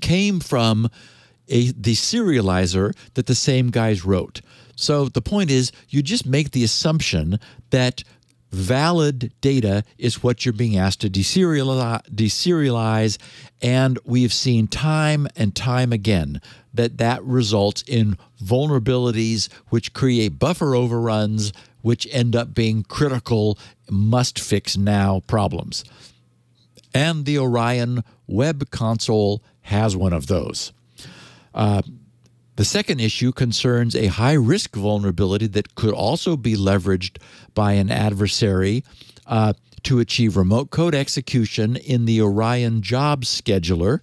came from the serializer that the same guys wrote. So the point is, you just make the assumption that valid data is what you're being asked to deserialize, and we've seen time and time again that results in vulnerabilities which create buffer overruns, which end up being critical, must-fix-now problems. And the Orion web console has one of those. The second issue concerns a high-risk vulnerability that could also be leveraged by an adversary to achieve remote code execution in the Orion job scheduler.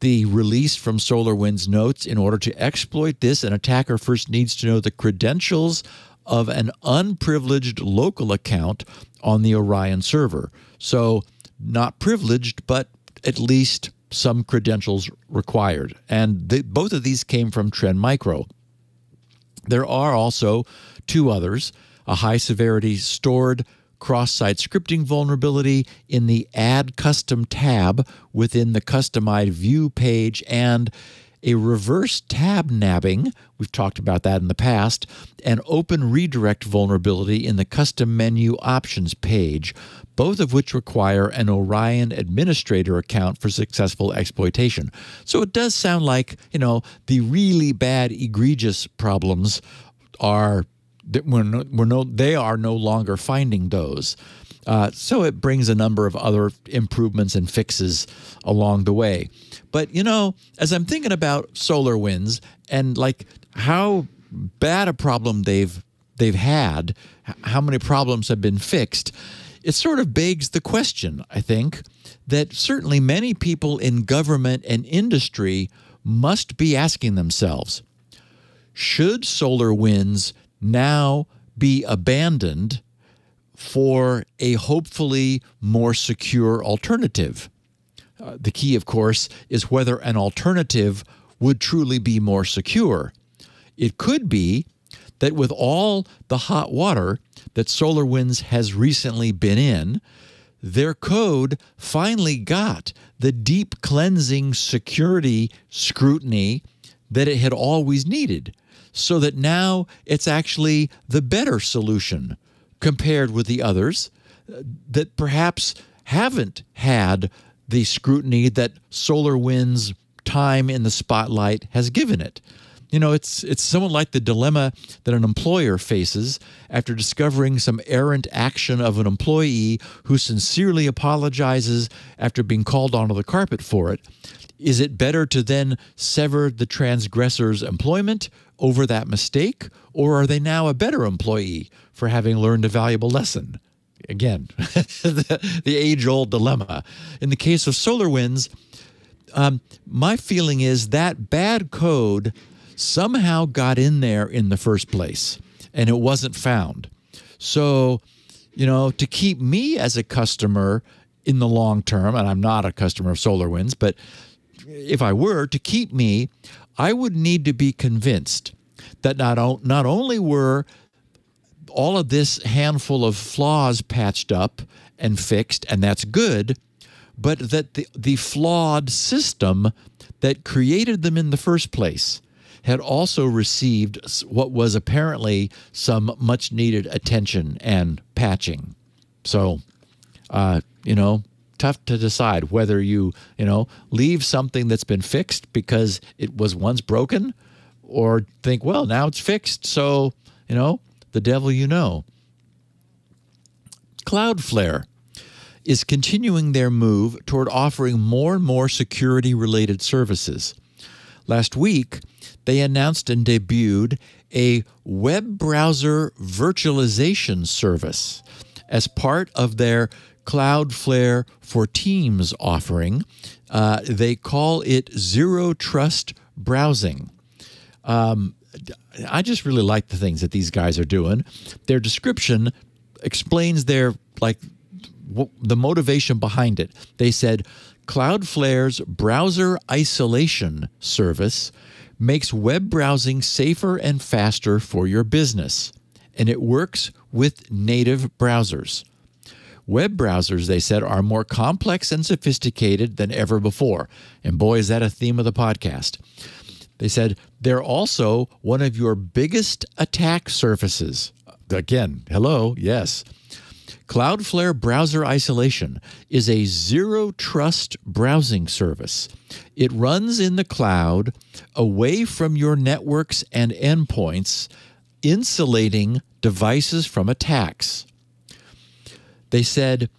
The release from SolarWinds notes, in order to exploit this, an attacker first needs to know the credentials of an unprivileged local account on the Orion server. So not privileged, but at least some credentials required. And both of these came from Trend Micro. There are also two others: a high-severity stored cross-site scripting vulnerability in the Add Custom tab within the customized view page, and a reverse tab nabbing, we've talked about that in the past, an open redirect vulnerability in the custom menu options page, both of which require an Orion administrator account for successful exploitation. So it does sound like, the really bad, egregious problems are, they are no longer finding those. So it brings a number of other improvements and fixes along the way. But, as I'm thinking about SolarWinds and, how bad a problem they've had, how many problems have been fixed, it sort of begs the question, I think, that certainly many people in government and industry must be asking themselves, should SolarWinds now be abandoned for a hopefully more secure alternative? The key, of course, is whether an alternative would truly be more secure. It could be that with all the hot water that SolarWinds has recently been in, their code finally got the deep cleansing security scrutiny that it had always needed, so that now it's actually the better solution compared with the others that perhaps haven't had the scrutiny that SolarWinds' time in the spotlight has given it. It's somewhat like the dilemma that an employer faces after discovering some errant action of an employee who sincerely apologizes after being called onto the carpet for it. Is it better to then sever the transgressor's employment over that mistake, or are they now a better employee for having learned a valuable lesson? Again, the age-old dilemma. In the case of SolarWinds, my feeling is that bad code somehow got in there in the first place, and it wasn't found. So, to keep me as a customer in the long term, and I'm not a customer of SolarWinds, but if I were, to keep me, I would need to be convinced that not only were all of this handful of flaws patched up and fixed, and that's good, but that the flawed system that created them in the first place had also received what was apparently some much needed attention and patching. So, you know, tough to decide whether you, leave something that's been fixed because it was once broken, or think, well, now it's fixed. So, the devil you know. Cloudflare is continuing their move toward offering more and more security-related services. Last week, they announced and debuted a web browser virtualization service as part of their Cloudflare for Teams offering. They call it Zero Trust Browsing. I just really like the things that these guys are doing. Their description explains their, the motivation behind it. They said, Cloudflare's browser isolation service makes web browsing safer and faster for your business, and it works with native browsers. Web browsers, they said, are more complex and sophisticated than ever before. And boy, is that a theme of the podcast. They said, they're also one of your biggest attack surfaces. Again, hello, yes. Cloudflare Browser Isolation is a zero-trust browsing service. It runs in the cloud, away from your networks and endpoints, insulating devices from attacks. They said,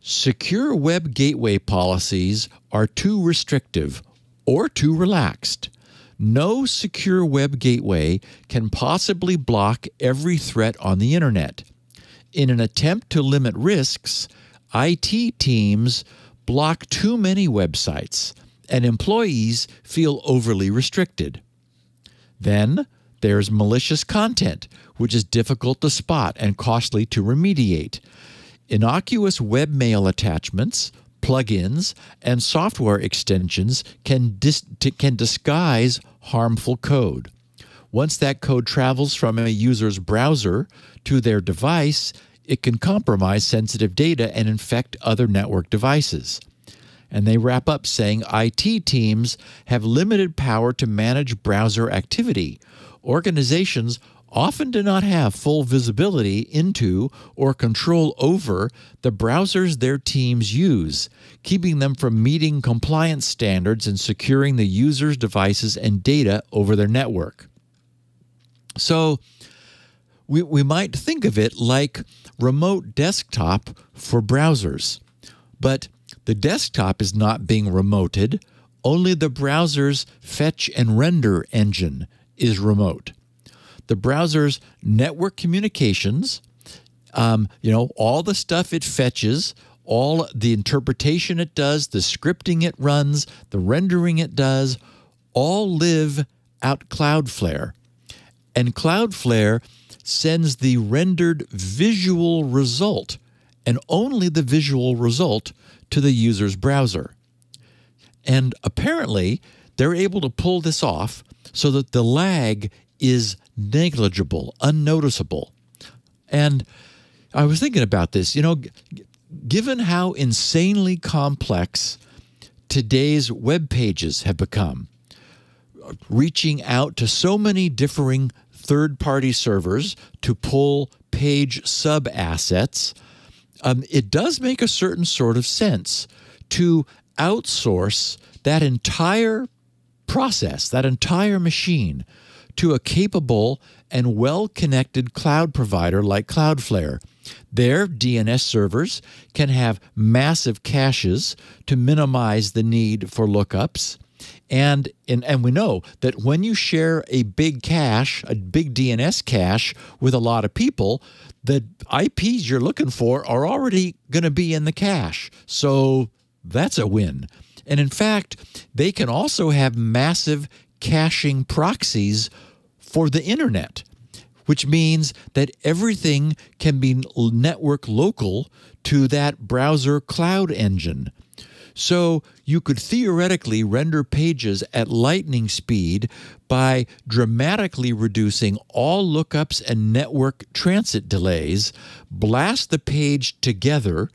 secure web gateway policies are too restrictive or too relaxed. No secure web gateway can possibly block every threat on the internet. In an attempt to limit risks, IT teams block too many websites, and employees feel overly restricted. Then there's malicious content, which is difficult to spot and costly to remediate. Innocuous webmail attachments, plugins, and software extensions can disguise harmful code. Once that code travels from a user's browser to their device, it can compromise sensitive data and infect other network devices. And they wrap up saying IT teams have limited power to manage browser activity. Organizations often do not have full visibility into or control over the browsers their teams use, keeping them from meeting compliance standards and securing the user's devices and data over their network. So we might think of it like remote desktop for browsers, but the desktop is not being remoted. Only the browser's fetch and render engine is remote. The browser's network communications, all the stuff it fetches, all the interpretation it does, the scripting it runs, the rendering it does, all live out Cloudflare. And Cloudflare sends the rendered visual result, and only the visual result, to the user's browser. And apparently, they're able to pull this off so that the lag is negligible, unnoticeable. And I was thinking about this, given how insanely complex today's web pages have become, reaching out to so many differing third-party servers to pull page sub-assets, it does make a certain sort of sense to outsource that entire process, that entire machine, to a capable and well-connected cloud provider like Cloudflare. Their DNS servers can have massive caches to minimize the need for lookups. And we know that when you share a big cache, a big DNS cache with a lot of people, the IPs you're looking for are already going to be in the cache. So that's a win. And in fact, they can also have massive caching proxies for the internet, which means that everything can be network local to that browser cloud engine. So you could theoretically render pages at lightning speed by dramatically reducing all lookups and network transit delays, blast the page together,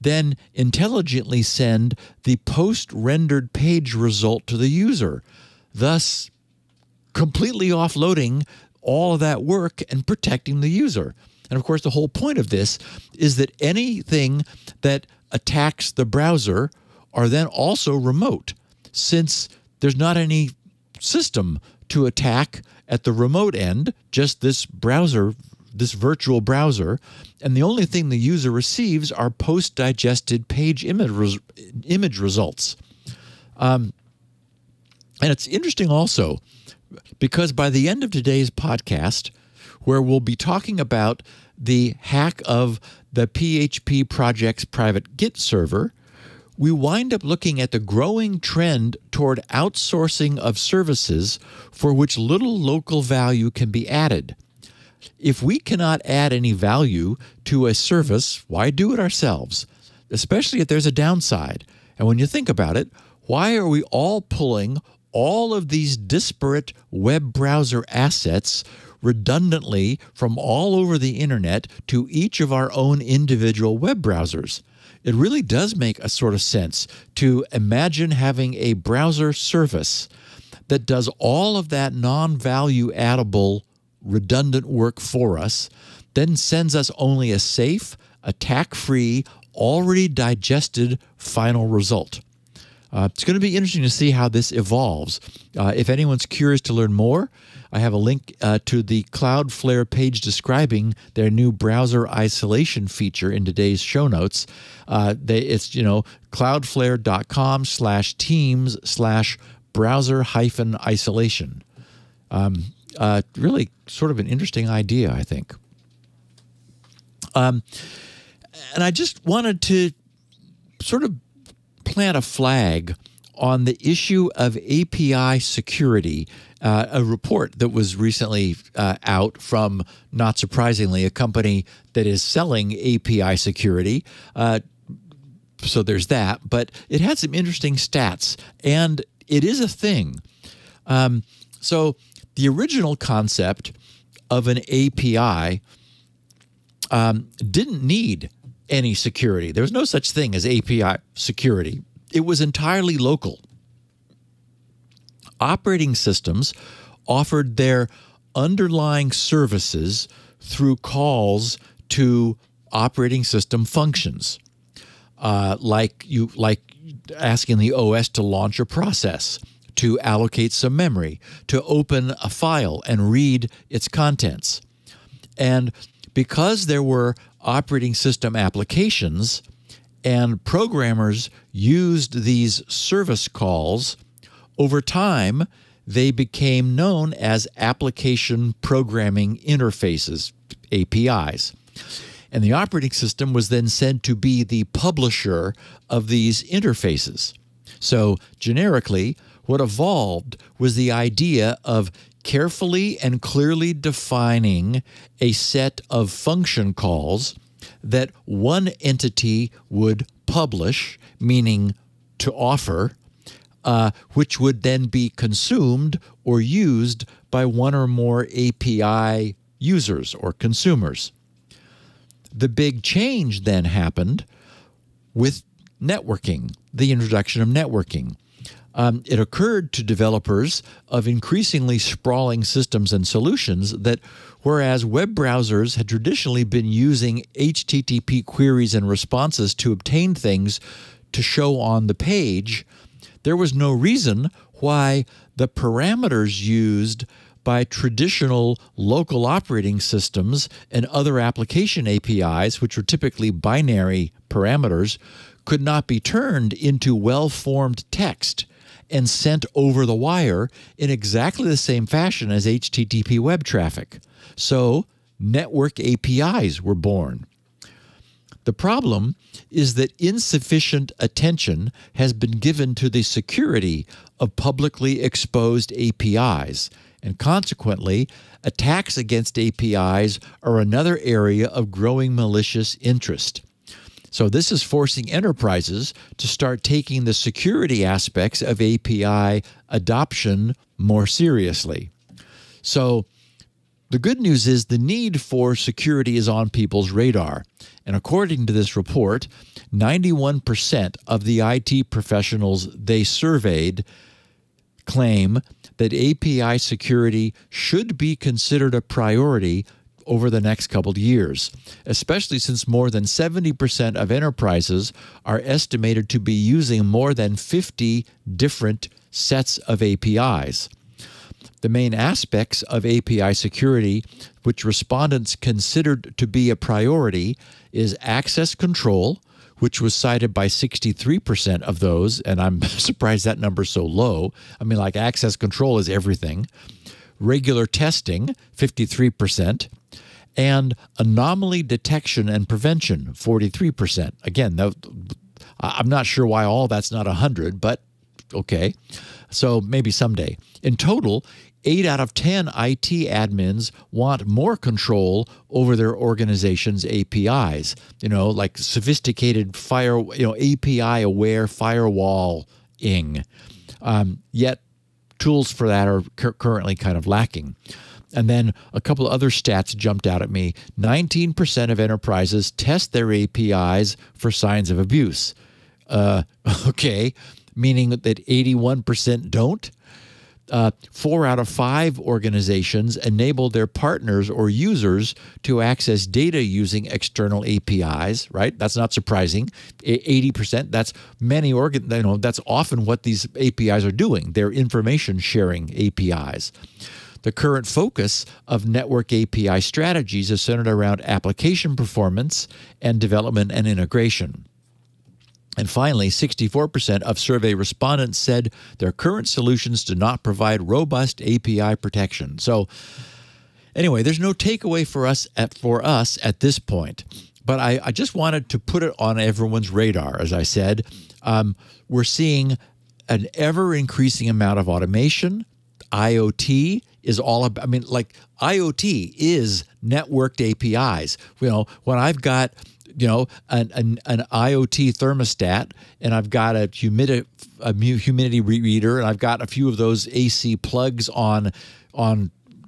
then intelligently send the post-rendered page result to the user. Thus, completely offloading all of that work and protecting the user. And of course, the whole point of this is that anything that attacks the browser are then also remote, since there's not any system to attack at the remote end, just this browser, this virtual browser, and the only thing the user receives are post-digested page image results. And it's interesting also, because by the end of today's podcast, where we'll be talking about the hack of the PHP project's private Git server, we wind up looking at the growing trend toward outsourcing of services for which little local value can be added. If we cannot add any value to a service, why do it ourselves? Especially if there's a downside. And when you think about it, why are we all pulling all of these disparate web browser assets redundantly from all over the internet to each of our own individual web browsers? It really does make a sort of sense to imagine having a browser service that does all of that non-value addable redundant work for us, then sends us only a safe, attack-free, already digested final result. It's going to be interesting to see how this evolves. If anyone's curious to learn more, I have a link to the Cloudflare page describing their new browser isolation feature in today's show notes. It's, you know, cloudflare.com/teams/browser-isolation. Really sort of an interesting idea, I think. And I just wanted to sort of plant a flag on the issue of API security, a report that was recently out from, not surprisingly, a company that is selling API security. So there's that, but it had some interesting stats, and it is a thing. So the original concept of an API didn't need any security. There was no such thing as API security. It was entirely local. Operating systems offered their underlying services through calls to operating system functions, like asking the OS to launch a process, to allocate some memory, to open a file and read its contents. And because there were operating system applications and programmers used these service calls, over time they became known as application programming interfaces, APIs. And the operating system was then said to be the publisher of these interfaces. So generically, what evolved was the idea of carefully and clearly defining a set of function calls that one entity would publish, meaning to offer, which would then be consumed or used by one or more API users or consumers. The big change then happened with networking, the introduction of networking. It occurred to developers of increasingly sprawling systems and solutions that whereas web browsers had traditionally been using HTTP queries and responses to obtain things to show on the page, there was no reason why the parameters used by traditional local operating systems and other application APIs, which were typically binary parameters, could not be turned into well-formed text and sent over the wire in exactly the same fashion as HTTP web traffic. So network APIs were born. The problem is that insufficient attention has been given to the security of publicly exposed APIs, and consequently, attacks against APIs are another area of growing malicious interest. So this is forcing enterprises to start taking the security aspects of API adoption more seriously. So the good news is the need for security is on people's radar. And according to this report, 91% of the IT professionals they surveyed claim that API security should be considered a priority over the next couple of years, especially since more than 70% of enterprises are estimated to be using more than 50 different sets of APIs. The main aspects of API security, which respondents considered to be a priority, is access control, which was cited by 63% of those, and I'm surprised that number's so low. I mean, like, access control is everything. Regular testing, 53%. And anomaly detection and prevention, 43%. Again, I'm not sure why all that's not 100, but okay. So maybe someday. In total, 8 out of 10 IT admins want more control over their organization's APIs. You know, like sophisticated API-aware firewalling. Yet tools for that are currently kind of lacking. And then a couple of other stats jumped out at me. 19% of enterprises test their APIs for signs of abuse. Okay, meaning that 81% don't. 4 out of 5 organizations enable their partners or users to access data using external APIs, right? That's not surprising. 80%, that's many that's often what these APIs are doing. They're information sharing APIs. The current focus of network API strategies is centered around application performance and development and integration. And finally, 64% of survey respondents said their current solutions do not provide robust API protection. So anyway, there's no takeaway for us at this point. But I just wanted to put it on everyone's radar. As I said, we're seeing an ever-increasing amount of automation. IoT is all about, I mean, like, IoT is networked APIs. You know, when I've got an IoT thermostat, and I've got a humidity reader, and I've got a few of those AC plugs on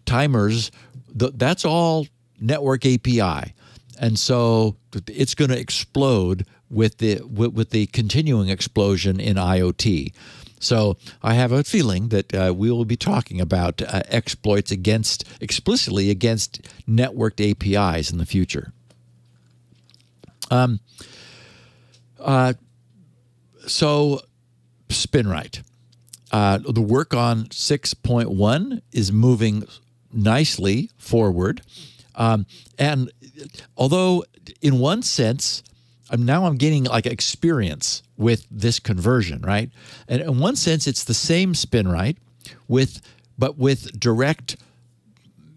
timers. That's all network API, and so it's going to explode with the continuing explosion in IoT. So I have a feeling that we will be talking about exploits explicitly against networked APIs in the future. So SpinRite, the work on 6.1 is moving nicely forward. And although in one sense, now I'm getting like experience with this conversion, right? And in one sense, it's the same SpinRite but with direct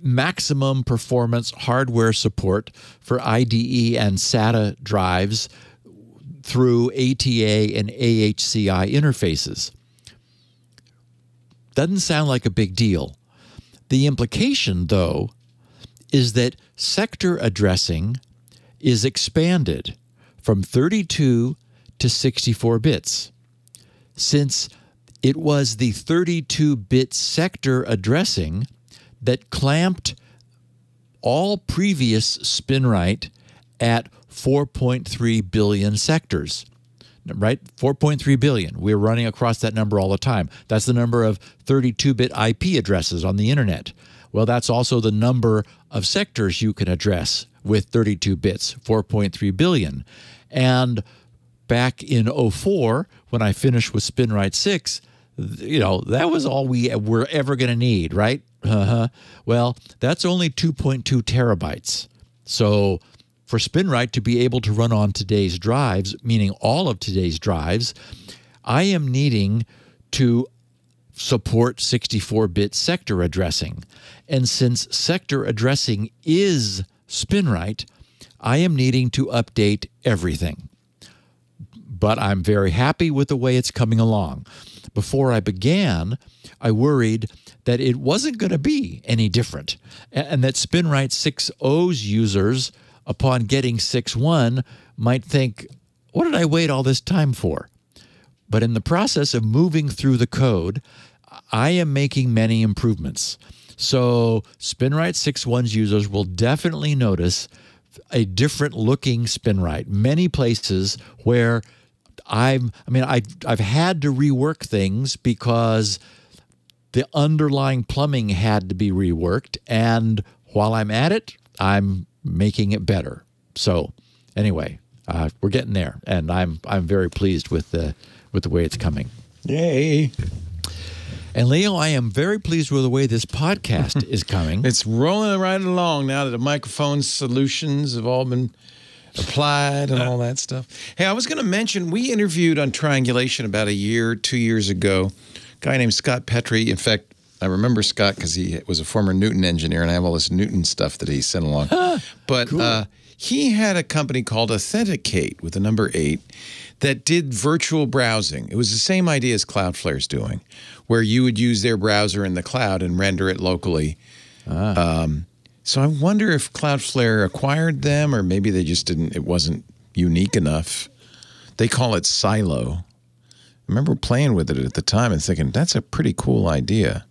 maximum performance hardware support for IDE and SATA drives through ATA and AHCI interfaces. Doesn't sound like a big deal. The implication, though, is that sector addressing is expanded from 32 to 64 bits, since it was the 32-bit sector addressing that clamped all previous SpinRite at 4.3 billion sectors, right? 4.3 billion. We're running across that number all the time. That's the number of 32-bit IP addresses on the internet. Well, that's also the number of sectors you can address with 32 bits, 4.3 billion. And back in 2004, when I finished with SpinRite 6, you know, that was all we were ever going to need, right? Well, that's only 2.2 terabytes. So for SpinRite to be able to run on today's drives, meaning all of today's drives, I am needing to support 64-bit sector addressing. And since sector addressing is SpinRite, I am needing to update everything. But I'm very happy with the way it's coming along. Before I began, I worried that it wasn't going to be any different, and that SpinRite 6.0's users, upon getting 6.1, might think, what did I wait all this time for? But in the process of moving through the code, I am making many improvements. So SpinRite 6.1's users will definitely notice a different looking SpinRite. Many places where I've had to rework things because the underlying plumbing had to be reworked. And while I'm at it, I'm making it better. So anyway, we're getting there, and I'm very pleased with the way it's coming. Yay. And Leo, I am very pleased with the way this podcast is coming. It's rolling right along now that the microphone solutions have all been applied and all that stuff. Hey, I was going to mention, we interviewed on Triangulation about a year, 2 years ago, a guy named Scott Petrie. In fact, I remember Scott because he was a former Newton engineer, and I have all this Newton stuff that he sent along. But cool. He had a company called Authenticate, with the number 8, that did virtual browsing. It was the same idea as Cloudflare's doing, where you would use their browser in the cloud and render it locally. So I wonder if Cloudflare acquired them, or maybe they just didn't, it wasn't unique enough. They call it Silo. I remember playing with it at the time and thinking, that's a pretty cool idea.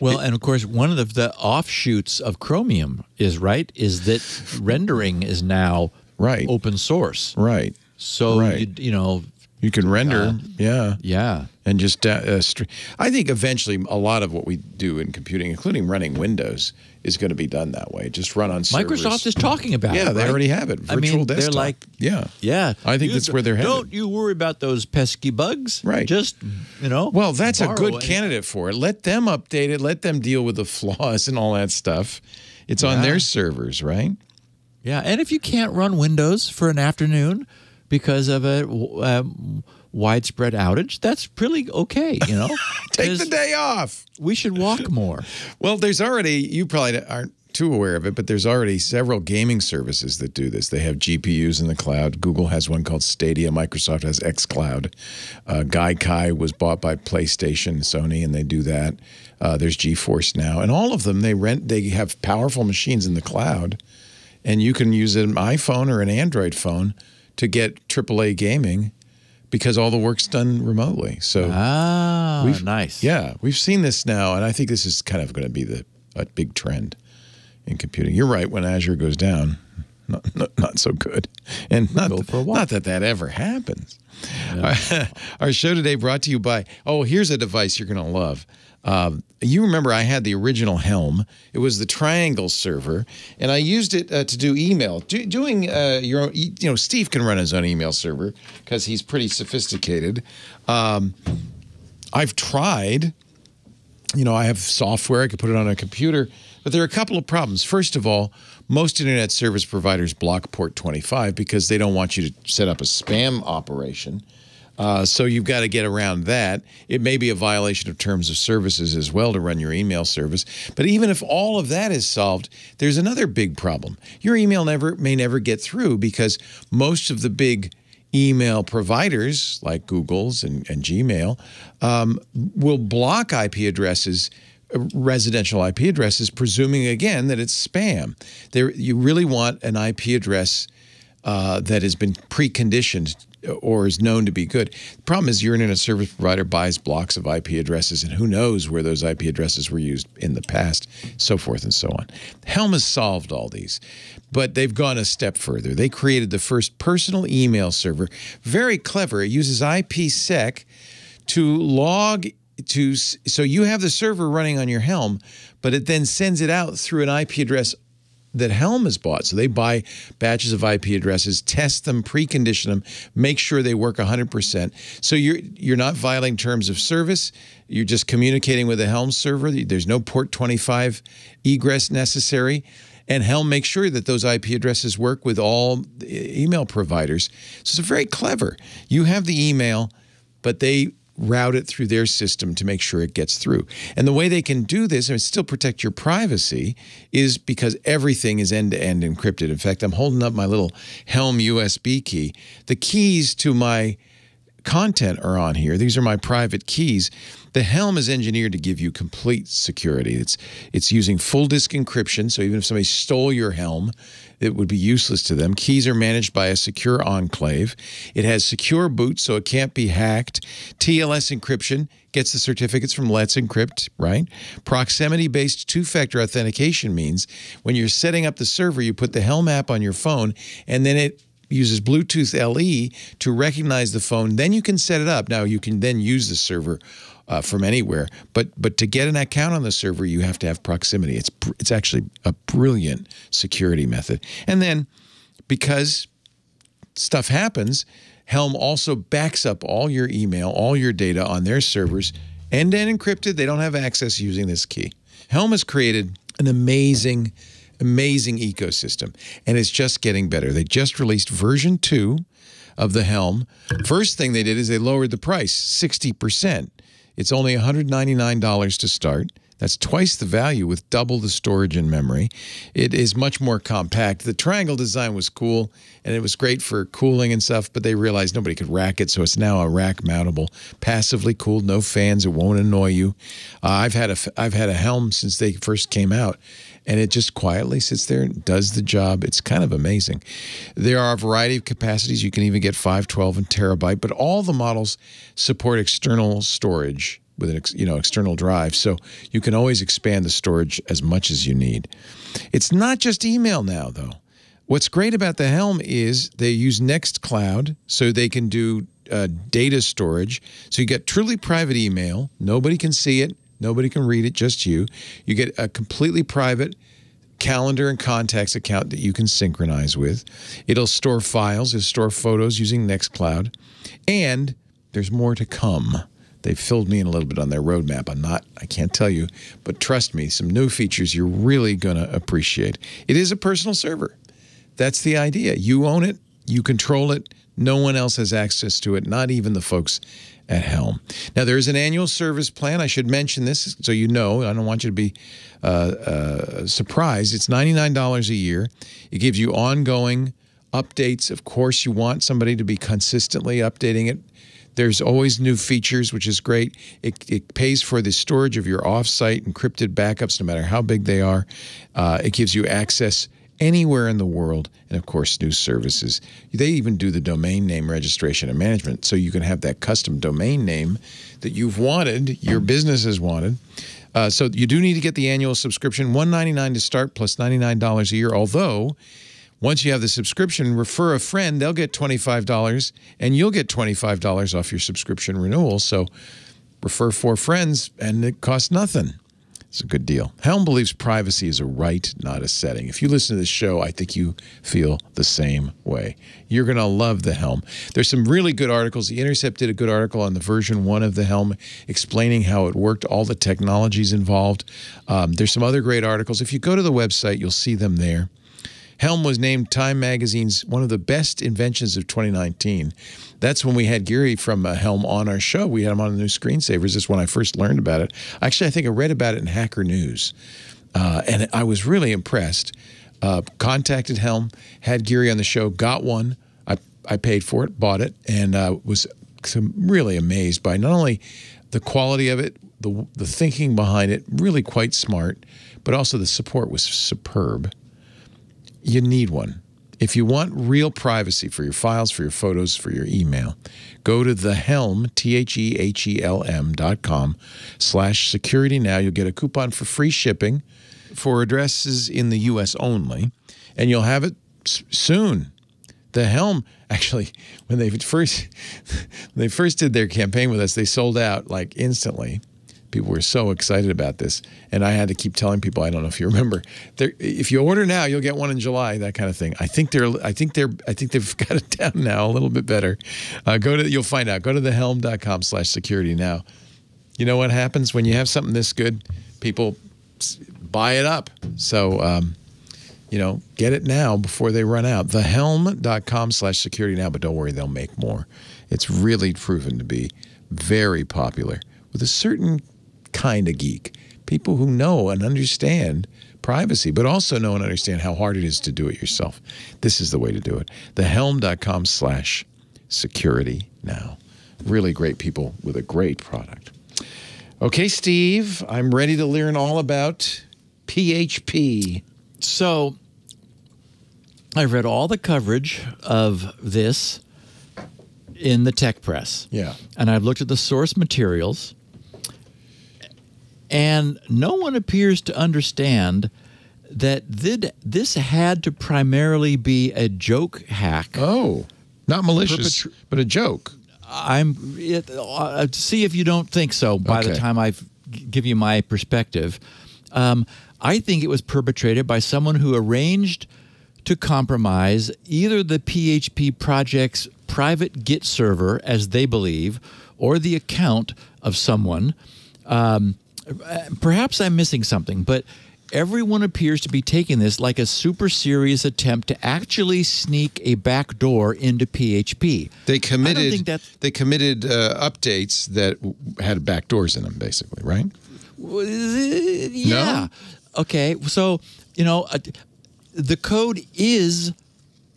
Well, and of course, one of the offshoots of Chromium is that rendering is now open source. Right. So, you know, you can render, yeah. And just, I think eventually a lot of what we do in computing, including running Windows, is going to be done that way. Just run on servers. Microsoft is talking about it. Yeah, they already have it. Virtual desktop. They're like, I think that's where they're headed. Don't you worry about those pesky bugs. Right. Just, you know. Well, that's a good candidate for it. Let them update it. Let them deal with the flaws and all that stuff. It's on their servers, right? Yeah, and if you can't run Windows for an afternoon because of a widespread outage, that's pretty okay, you know? Take the day off. We should walk more. Well, there's already, you probably aren't too aware of it, but there's already several gaming services that do this. They have GPUs in the cloud. Google has one called Stadia. Microsoft has xCloud. Gaikai was bought by PlayStation, Sony, and they do that. There's GeForce now. And all of them, they have powerful machines in the cloud, and you can use an iPhone or an Android phone to get AAA gaming because all the work's done remotely. So nice. Yeah, we've seen this now, and I think this is kind of going to be a big trend in computing. You're right, when Azure goes down, not so good. And not that that ever happens. Yeah. Our show today brought to you by, oh, here's a device you're going to love. You remember I had the original Helm. It was the triangle server, and I used it to do email. Doing your own, you know, Steve can run his own email server because he's pretty sophisticated. I've tried. You know, I have software. I could put it on a computer, but there are a couple of problems. First of all, most internet service providers block port 25 because they don't want you to set up a spam operation. So you've got to get around that. It may be a violation of terms of services as well to run your email service. But even if all of that is solved, there's another big problem. Your email may never get through because most of the big email providers like Google's and Gmail will block IP addresses, residential IP addresses, presuming again that it's spam. You really want an IP address that has been preconditioned or is known to be good. The problem is your internet service provider buys blocks of IP addresses, and who knows where those IP addresses were used in the past, so forth and so on. Helm has solved all these, but they've gone a step further. They created the first personal email server. Very clever. It uses IPsec to log to, so you have the server running on your Helm, but it then sends it out through an IP address that Helm has bought. So they buy batches of IP addresses, test them, precondition them, make sure they work 100%. So you're not violating terms of service. You're just communicating with the Helm server. There's no port 25 egress necessary. And Helm makes sure that those IP addresses work with all email providers. So it's very clever. You have the email, but they route it through their system to make sure it gets through. And the way they can do this and still protect your privacy is because everything is end-to-end encrypted. In fact, I'm holding up my little Helm USB key. The keys to my content are on here. These are my private keys. The Helm is engineered to give you complete security. It's using full disk encryption, so even if somebody stole your Helm, it would be useless to them. Keys are managed by a secure enclave. It has secure boot, so it can't be hacked. TLS encryption gets the certificates from Let's Encrypt, right? Proximity-based two-factor authentication means when you're setting up the server, you put the Helm app on your phone, and then it uses Bluetooth LE to recognize the phone. Then you can set it up. Now, you can then use the server from anywhere. But to get an account on the server, you have to have proximity. It's actually a brilliant security method. And then, because stuff happens, Helm also backs up all your email, all your data on their servers, end-to-end encrypted. They don't have access using this key. Helm has created an amazing, amazing ecosystem, and it's just getting better. They just released version 2 of the Helm. First thing they did is they lowered the price 60%. It's only $199 to start. That's twice the value with double the storage and memory. It is much more compact. The triangle design was cool, and it was great for cooling and stuff, but they realized nobody could rack it, so it's now a rack-mountable, passively cooled, no fans, it won't annoy you. I've had a Helm since they first came out, and it just quietly sits there and does the job. It's kind of amazing. There are a variety of capacities. You can even get 5, 12, and terabyte, but all the models support external storage with an external drive, so you can always expand the storage as much as you need. It's not just email now, though. What's great about the Helm is they use NextCloud, so they can do data storage. So you get truly private email. Nobody can see it. Nobody can read it, just you. You get a completely private calendar and contacts account that you can synchronize with. It'll store files. It'll store photos using NextCloud. And there's more to come. They filled me in a little bit on their roadmap. I can't tell you, but trust me, some new features you're really going to appreciate. It is a personal server. That's the idea. You own it. You control it. No one else has access to it, not even the folks at Helm. Now, there is an annual service plan. I should mention this so you know. I don't want you to be surprised. It's $99 a year. It gives you ongoing updates. Of course, you want somebody to be consistently updating it. There's always new features, which is great. It pays for the storage of your off-site encrypted backups, no matter how big they are. It gives you access anywhere in the world, and, of course, new services. They even do the domain name registration and management, so you can have that custom domain name that you've wanted, your business has wanted. So you do need to get the annual subscription, $199 to start, plus $99 a year, although once you have the subscription, refer a friend. They'll get $25, and you'll get $25 off your subscription renewal. So refer 4 friends, and it costs nothing. It's a good deal. Helm believes privacy is a right, not a setting. If you listen to this show, I think you feel the same way. You're going to love the Helm. There's some really good articles. The Intercept did a good article on the version 1 of the Helm explaining how it worked, all the technologies involved. There's some other great articles. If you go to the website, you'll see them there. Helm was named Time Magazine's one of the best inventions of 2019. That's when we had Geary from Helm on our show. We had him on the new Screensavers. That's when I first learned about it. Actually, I think I read about it in Hacker News, and I was really impressed. Contacted Helm, had Geary on the show, got one. I paid for it, bought it, and was really amazed by not only the quality of it, the thinking behind it, really quite smart, but also the support was superb. You need one. If you want real privacy for your files, for your photos, for your email, go to thehelm, thehelm.com/security now. You'll get a coupon for free shipping for addresses in the U.S. only, and you'll have it soon. The Helm, actually, when they first did their campaign with us, they sold out like instantly. People were so excited about this, and I had to keep telling people. I don't know if you remember. If you order now, you'll get one in July. That kind of thing. I think they've got it down now a little bit better. You'll find out. Go to thehelm.com/security now. You know what happens when you have something this good? People buy it up. So, you know, get it now before they run out. Thehelm.com/security now. But don't worry, they'll make more. It's really proven to be very popular with a certain kind of geek, people who know and understand privacy, but also know and understand how hard it is to do it yourself. This is the way to do it. Thehelm.com/security now. Really great people with a great product. Okay, Steve, I'm ready to learn all about PHP. So I read all the coverage of this in the tech press. Yeah. And I've looked at the source materials. And no one appears to understand that this had to primarily be a joke hack. Oh, not malicious, but a joke. See if you don't think so by the time I give you my perspective. I think it was perpetrated by someone who arranged to compromise either the PHP project's private Git server, as they believe, or the account of someone. Perhaps I'm missing something, but everyone appears to be taking this like a super serious attempt to actually sneak a backdoor into PHP. They committed. I don't think that's... They committed updates that had backdoors in them, basically, right? Yeah. No? Okay. So you know, the code is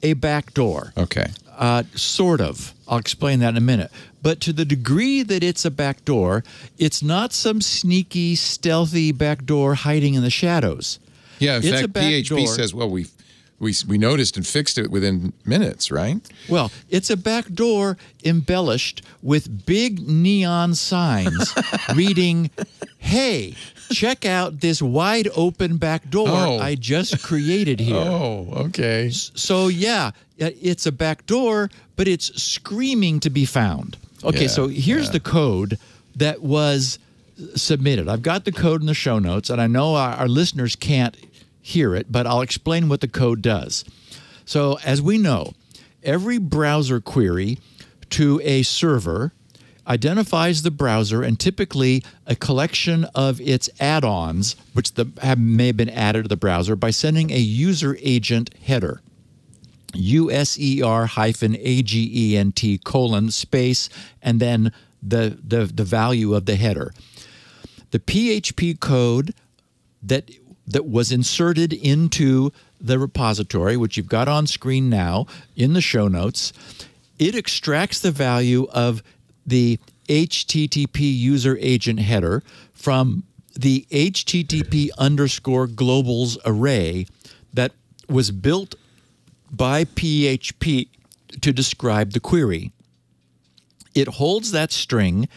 a backdoor. Okay. Sort of. I'll explain that in a minute. But to the degree that it's a backdoor, it's not some sneaky, stealthy backdoor hiding in the shadows. Yeah, in fact, PHP says, well, we noticed and fixed it within minutes, right? Well, it's a backdoor embellished with big neon signs reading, hey, check out this wide open backdoor I just created here. Oh, okay. So, yeah, it's a backdoor, but it's screaming to be found. Okay, yeah, so here's the code that was submitted. I've got the code in the show notes, and I know our listeners can't hear it, but I'll explain what the code does. So as we know, every browser query to a server identifies the browser and typically a collection of its add-ons, which may have been added to the browser, by sending a user agent header. user-agent: and then the value of the header. The PHP code that was inserted into the repository, which you've got on screen now in the show notes, it extracts the value of the HTTP user agent header from the HTTP_globals array that was built by PHP to describe the query. It holds that string,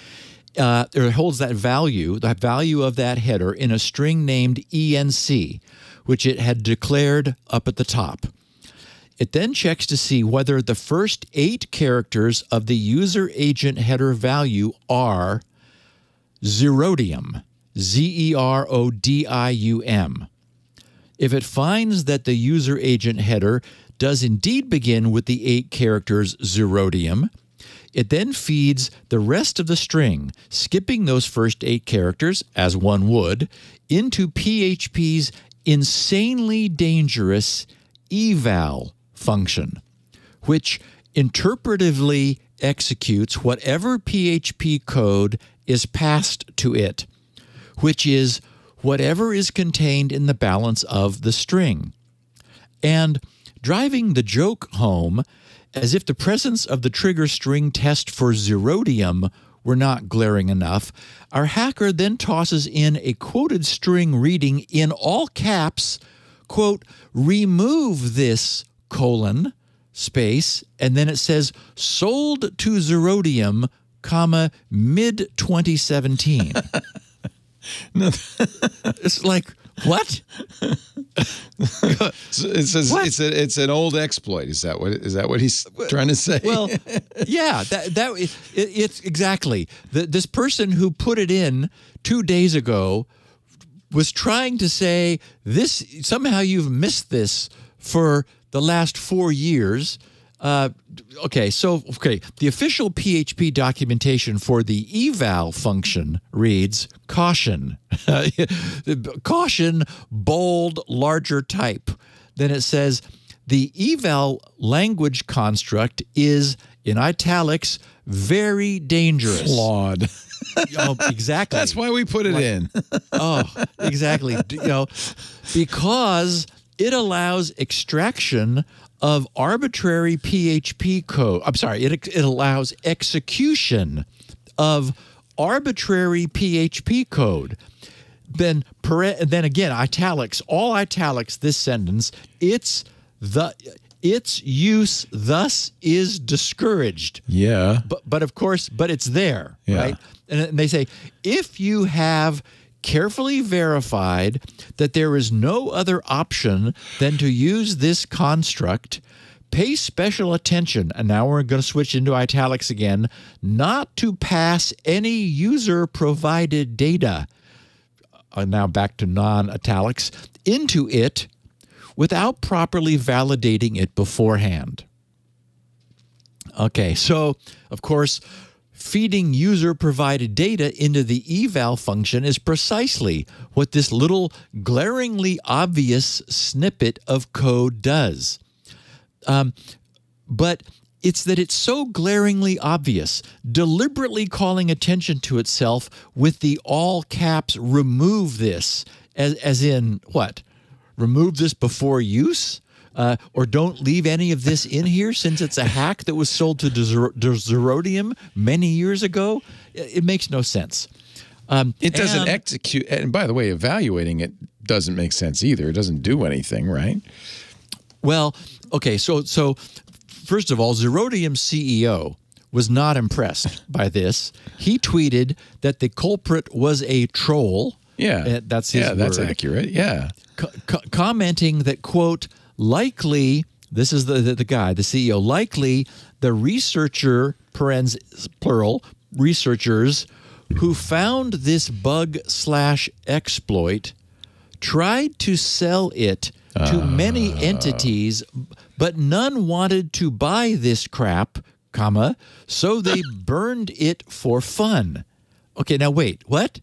or it holds that value of that header in a string named ENC, which it had declared up at the top. It then checks to see whether the first 8 characters of the user agent header value are Zerodium, Z-E-R-O-D-I-U-M. If it finds that the user agent header does indeed begin with the 8 characters Zerodium, it then feeds the rest of the string, skipping those first 8 characters, as one would, into PHP's insanely dangerous eval function, which interpretively executes whatever PHP code is passed to it, which is whatever is contained in the balance of the string. And driving the joke home, as if the presence of the trigger string test for Zerodium were not glaring enough, our hacker then tosses in a quoted string reading in all caps, quote, remove this : space, and then it says sold to Zerodium, comma, mid 2017. No. It's like, what? It's an old exploit. Is that what he's trying to say? Well, yeah, it's exactly. This person who put it in 2 days ago was trying to say this. Somehow you've missed this for the last 4 years. Okay, the official PHP documentation for the eval function reads, caution, caution, bold, larger type. Then it says, the eval language construct is, in italics, very dangerous. Flawed. Oh, exactly. That's why we put it in. Oh, exactly. You know, because it allows extraction of arbitrary PHP code. I'm sorry, it allows execution of arbitrary PHP code. Then again, italics, all italics, this sentence, its use thus is discouraged. Yeah. But of course, but it's there, right? And they say, if you have carefully verified that there is no other option than to use this construct. Pay special attention, and now we're going to switch into italics again, not to pass any user-provided data, now back to non-italics, into it without properly validating it beforehand. Okay, so, of course, feeding user-provided data into the eval function is precisely what this little glaringly obvious snippet of code does. But it's that it's so glaringly obvious, deliberately calling attention to itself with the all caps remove this, as in what? Remove this before use? Or don't leave any of this in here since it's a hack that was sold to Zerodium many years ago? It makes no sense. It doesn't execute. And by the way, evaluating it doesn't make sense either. It doesn't do anything, right? Well, okay, so first of all, Zerodium's CEO was not impressed by this. He tweeted that the culprit was a troll. Yeah, that's his word. That's accurate, yeah. Commenting that, quote, likely, this is the guy, the CEO, likely the researcher, plural, researchers who found this bug / exploit tried to sell it to many entities, but none wanted to buy this crap, comma, so they burned it for fun. Okay, now wait, what?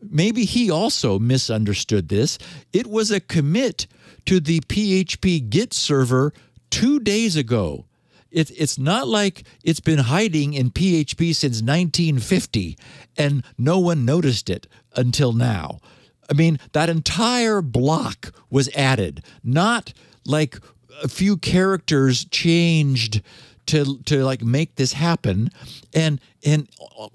Maybe he also misunderstood this. It was a commit to the PHP Git server 2 days ago. It's not like it's been hiding in PHP since 1950 and no one noticed it until now. I mean, that entire block was added, not like a few characters changed to like make this happen. And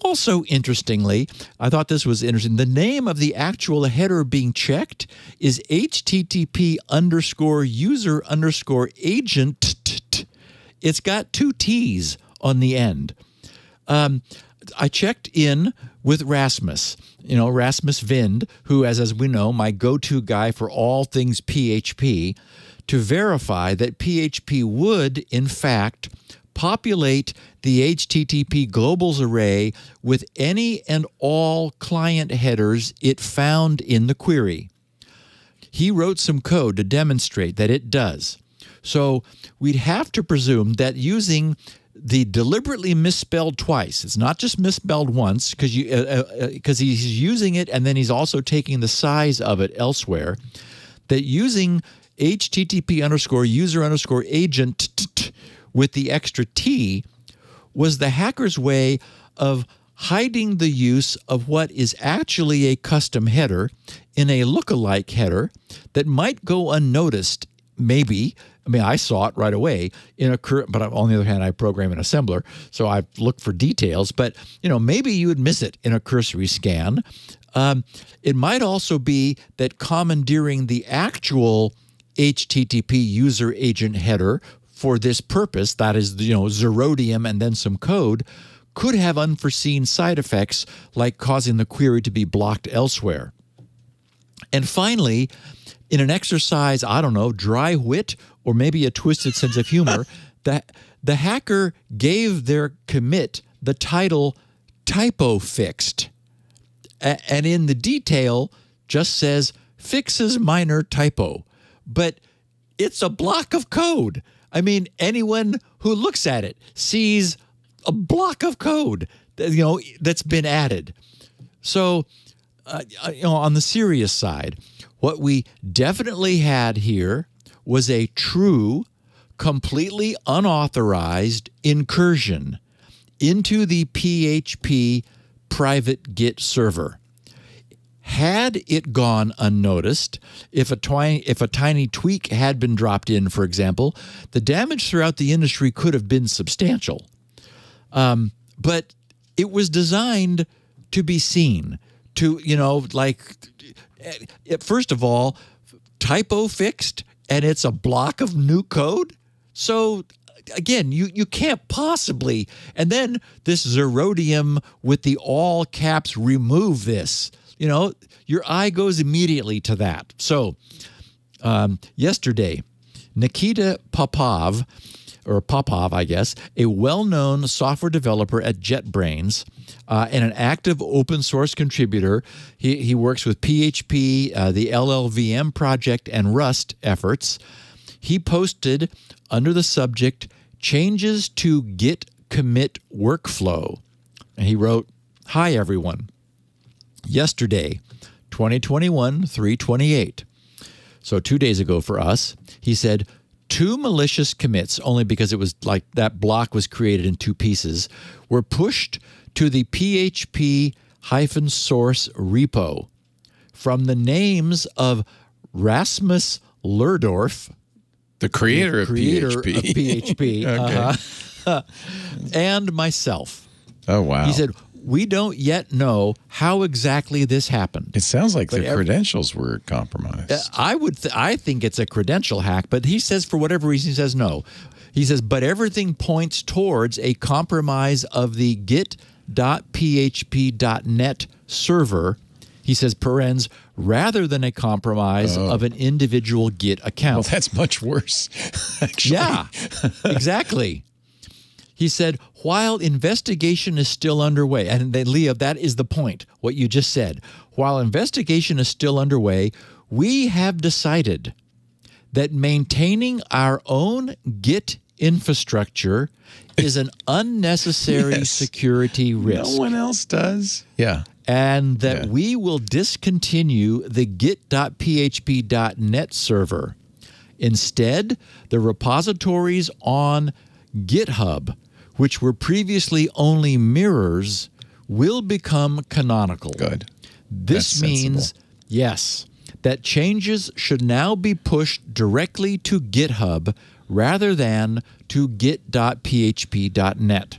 also interestingly, I thought this was interesting, the name of the actual header being checked is http://user_agent. It's got 2 T's on the end. I checked in with Rasmus, Rasmus Vind, who, as we know, my go-to guy for all things PHP, to verify that PHP would, in fact, populate the HTTP globals array with any and all client headers it found in the query. He wrote some code to demonstrate that it does. So we'd have to presume that using the deliberately misspelled twice. It's not just misspelled once because he's using it and then he's also taking the size of it elsewhere. That using http://user_agent with the extra T was the hacker's way of hiding the use of what is actually a custom header in a lookalike header that might go unnoticed, maybe. I mean, I saw it right away in a current, but on the other hand, I program in assembler, so I look for details. But maybe you would miss it in a cursory scan. It might also be that commandeering the actual HTTP user agent header for this purpose, that is, Zerodium and then some code, could have unforeseen side effects like causing the query to be blocked elsewhere. And finally, in an exercise, I don't know, dry wit or maybe a twisted sense of humor, that the hacker gave their commit the title typo fixed. And in the detail just says fixes minor typo. But it's a block of code. I mean, anyone who looks at it sees a block of code that, that's been added. So on the serious side, what we definitely had here was a true, completely unauthorized incursion into the PHP private Git server. Had it gone unnoticed, if a tiny tweak had been dropped in, for example, the damage throughout the industry could have been substantial. But it was designed to be seen, to, first of all, typo fixed, and it's a block of new code. So again, you can't possibly. And then this Zerodium with the all caps remove this. you know, your eye goes immediately to that. So yesterday, Nikita Popov, or Popov, I guess, a well-known software developer at JetBrains and an active open source contributor. He works with PHP, the LLVM project, and Rust efforts. He posted under the subject, changes to Git commit workflow. And he wrote, "Hi, everyone. Yesterday, 2021-3/28. So 2 days ago for us, he said, 2 malicious commits, only because it was like that block was created in 2 pieces, were pushed to the PHP-source repo from the names of Rasmus Lerdorf, the creator of PHP, and myself." Oh, wow. He said, "We don't yet know how exactly this happened." It sounds like the credentials were compromised. I think it's a credential hack, but he says for whatever reason, he says no. He says, but everything points towards a compromise of the git.php.net server, he says, parens, rather than a compromise of an individual Git account. Well, that's much worse, actually. Yeah, exactly. He said, while investigation is still underway, and then, Leo, that is the point, what you just said. While investigation is still underway, we have decided that maintaining our own Git infrastructure is an unnecessary security risk. No one else does. Yeah. And that we will discontinue the git.php.net server. Instead, the repositories on GitHub, which were previously only mirrors, will become canonical. Good. This means, yes, that changes should now be pushed directly to GitHub rather than to git.php.net.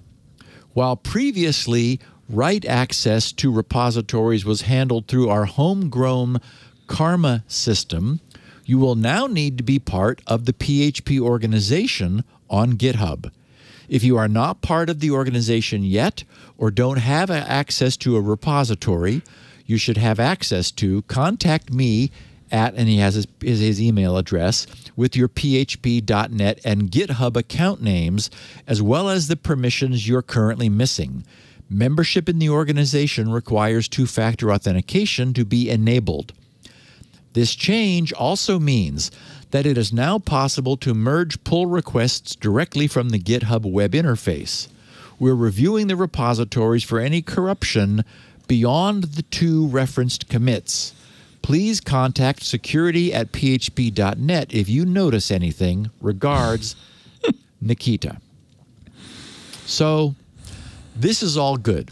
While previously write access to repositories was handled through our homegrown Karma system, you will now need to be part of the PHP organization on GitHub. If you are not part of the organization yet or don't have access to a repository you should have access to, contact me at, and he has his email address, with your PHP.net and GitHub account names, as well as the permissions you're currently missing. Membership in the organization requires 2-factor authentication to be enabled. This change also means that it is now possible to merge pull requests directly from the GitHub web interface. We're reviewing the repositories for any corruption beyond the 2 referenced commits. Please contact security@php.net if you notice anything. Regards, Nikita. So this is all good.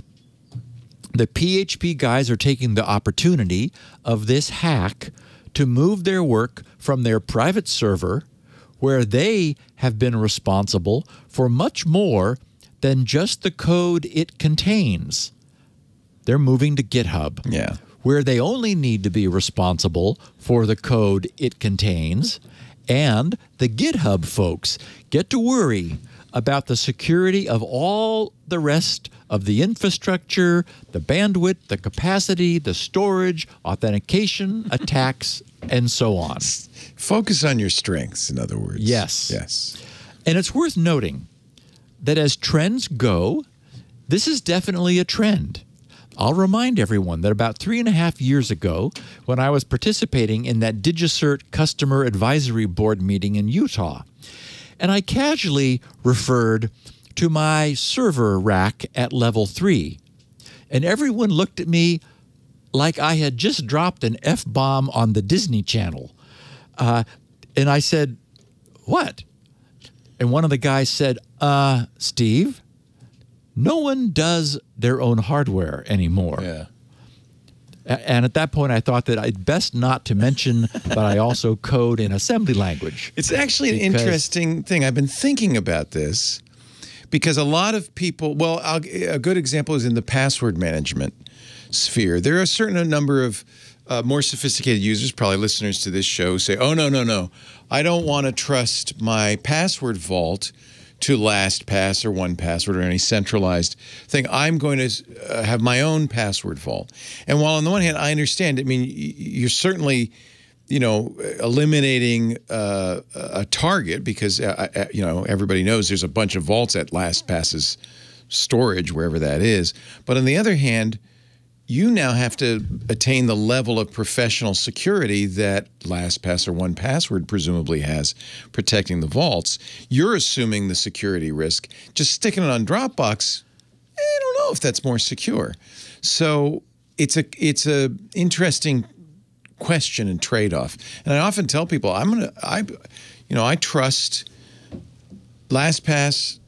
The PHP guys are taking the opportunity of this hack to move their work from their private server, where they have been responsible for much more than just the code it contains. They're moving to GitHub, where they only need to be responsible for the code it contains, and the GitHub folks get to worry about the security of all the rest of the infrastructure, the bandwidth, the capacity, the storage, authentication, attacks, and so on. Focus on your strengths, in other words. Yes. Yes. And it's worth noting that as trends go, this is definitely a trend. I'll remind everyone that about 3.5 years ago, when I was participating in that DigiCert Customer Advisory Board meeting in Utah, and I casually referred to my server rack at level 3. And everyone looked at me like I had just dropped an F-bomb on the Disney Channel. And I said, "What?" And one of the guys said, "Steve, no one does their own hardware anymore." Yeah. And at that point, I thought that I'd best not to mention that I also code in assembly language. It's actually an interesting thing. I've been thinking about this because a lot of people, well, a good example is in the password management sphere. There are a certain number of more sophisticated users, probably listeners to this show, say, "Oh, no, no, no. I don't want to trust my password vault to LastPass or 1Password or any centralized thing. I'm going to have my own password vault. And while on the one hand, I understand, I mean, you're certainly, you know, eliminating a target because, you know, everybody knows there's a bunch of vaults at LastPass's storage, wherever that is. But on the other hand, you now have to attain the level of professional security that LastPass or 1Password presumably has protecting the vaults. You're assuming the security risk. Just sticking it on Dropbox, I don't know if that's more secure. So it's a interesting question and trade-off. And I often tell people, I trust LastPass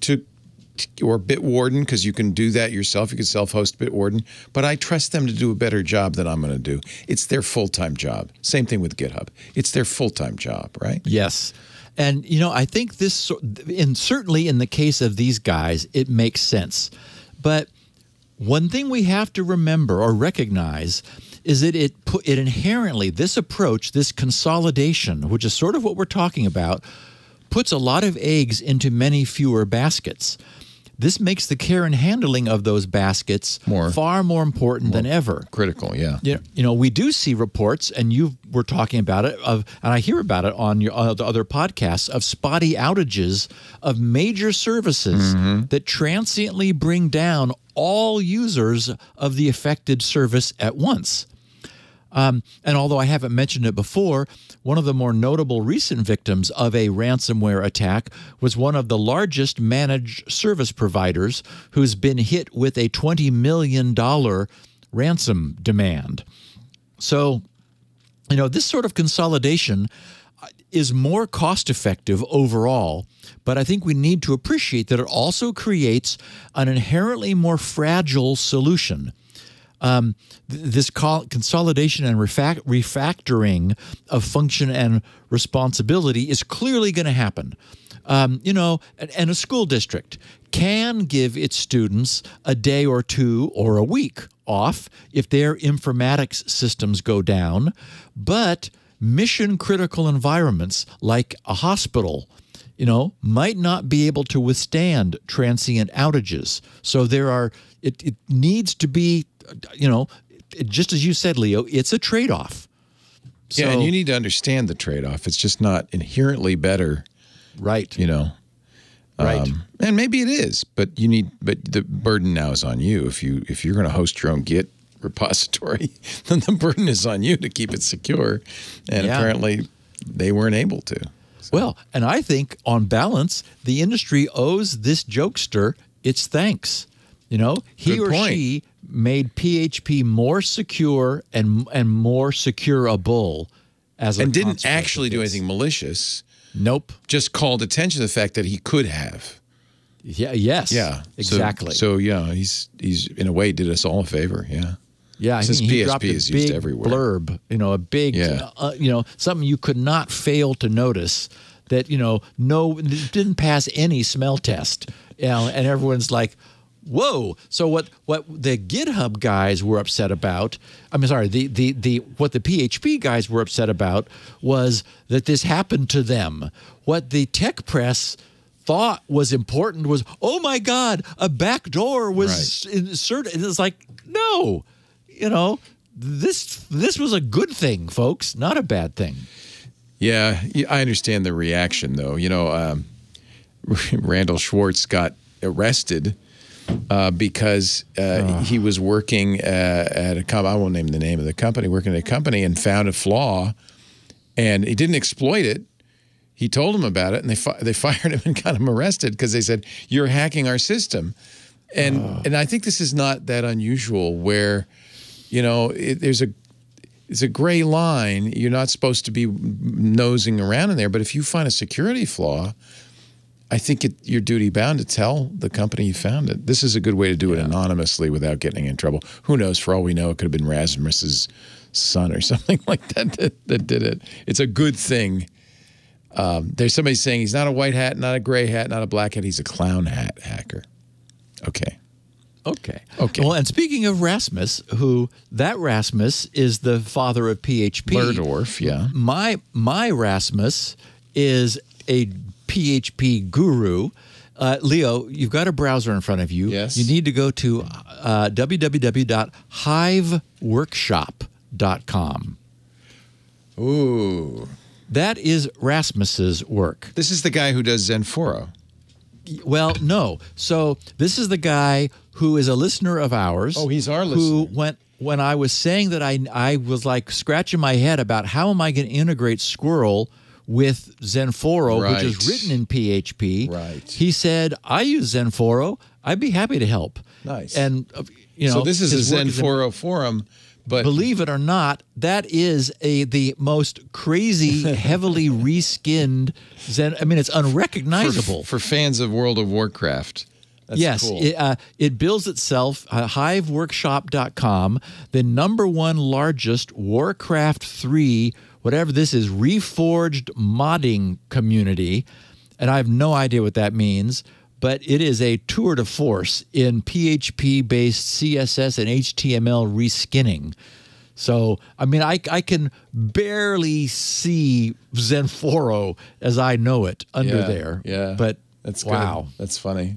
or Bitwarden, because you can do that yourself. You can self-host Bitwarden. But I trust them to do a better job than I'm going to do. It's their full-time job. Same thing with GitHub. It's their full-time job, right? Yes. And, you know, I think this, and certainly in the case of these guys, it makes sense. But one thing we have to remember or recognize is that it inherently, this approach, this consolidation, which is sort of what we're talking about, puts a lot of eggs into many fewer baskets. This makes the care and handling of those baskets far more important than ever. Critical, yeah. You know, we do see reports, and you were talking about it, and I hear about it on your the other podcasts, of spotty outages of major services that transiently bring down all users of the affected service at once. And although I haven't mentioned it before, one of the more notable recent victims of a ransomware attack was one of the largest managed service providers who's been hit with a $20 million ransom demand. So, you know, this sort of consolidation is more cost-effective overall, but I think we need to appreciate that it also creates an inherently more fragile solution. This consolidation and refactoring of function and responsibility is clearly going to happen. You know, and a school district can give its students a day or two or a week off if their informatics systems go down, but mission-critical environments like a hospital, you know, might not be able to withstand transient outages. So there are, it needs to be, you know, just as you said, Leo, it's a trade-off. So, yeah, and you need to understand the trade-off. It's just not inherently better. Right. You know. Right. And maybe it is, but you need, but the burden now is on you. If you're going to host your own Git repository, then the burden is on you to keep it secure. And apparently they weren't able to. So. Well, and I think on balance, the industry owes this jokester its thanks. You know, he or she made PHP more secure and more secureable as a consequence. And didn't actually do anything malicious. Nope. Just called attention to the fact that he could have. Yeah. Yes. Yeah. Exactly. So yeah, he's in a way did us all a favor. Yeah. Yeah. Since PHP is used everywhere. Blurb. You know, a big. Yeah. You know, something you could not fail to notice that didn't pass any smell test. You know, and everyone's like. Whoa! So what the GitHub guys were upset about? I'm sorry. What the PHP guys were upset about was that this happened to them. What the tech press thought was important was, oh my God, a backdoor was inserted. And it's like, no, you know, this was a good thing, folks, not a bad thing. Yeah, I understand the reaction though. You know, Randall Schwartz got arrested. Because he was working at a company, I won't name the name of the company, working at a company and found a flaw, and he didn't exploit it. He told them about it, and they fired him and got him arrested because they said, you're hacking our system. And I think this is not that unusual where, you know, it's a gray line. You're not supposed to be nosing around in there, but if you find a security flaw, I think you're duty-bound to tell the company you found it. This is a good way to do it anonymously without getting in trouble. Who knows? For all we know, it could have been Rasmus's son or something like that that did it. It's a good thing. There's somebody saying he's not a white hat, not a gray hat, not a black hat. He's a clown hat hacker. Okay. Okay. Okay. Well, and speaking of Rasmus, that Rasmus is the father of PHP. Burdorf, yeah. My Rasmus is a PHP guru Leo, you've got a browser in front of you. Yes. You need to go to www.hiveworkshop.com. Ooh. That is Rasmus's work. This is the guy who does Zenforo. Well, no. So this is the guy who is a listener of ours. Oh, he's our listener. Who went... When I was saying that I was like scratching my head about how am I going to integrate Squirrel with Zenforo, right, which is written in PHP, right, he said, I use Zenforo. I'd be happy to help. Nice. And, you know, so this is a Zenforo forum. But believe it or not, that is the most crazy, heavily reskinned Zen. I mean, it's unrecognizable. For fans of World of Warcraft. That's yes, cool. It builds itself, hiveworkshop.com, the #1 largest Warcraft 3, whatever this is, reforged modding community. And I have no idea what that means, but it is a tour de force in PHP-based CSS and HTML reskinning. So, I mean, I can barely see Zenforo as I know it under there. Yeah, but that's wow. Good. That's funny.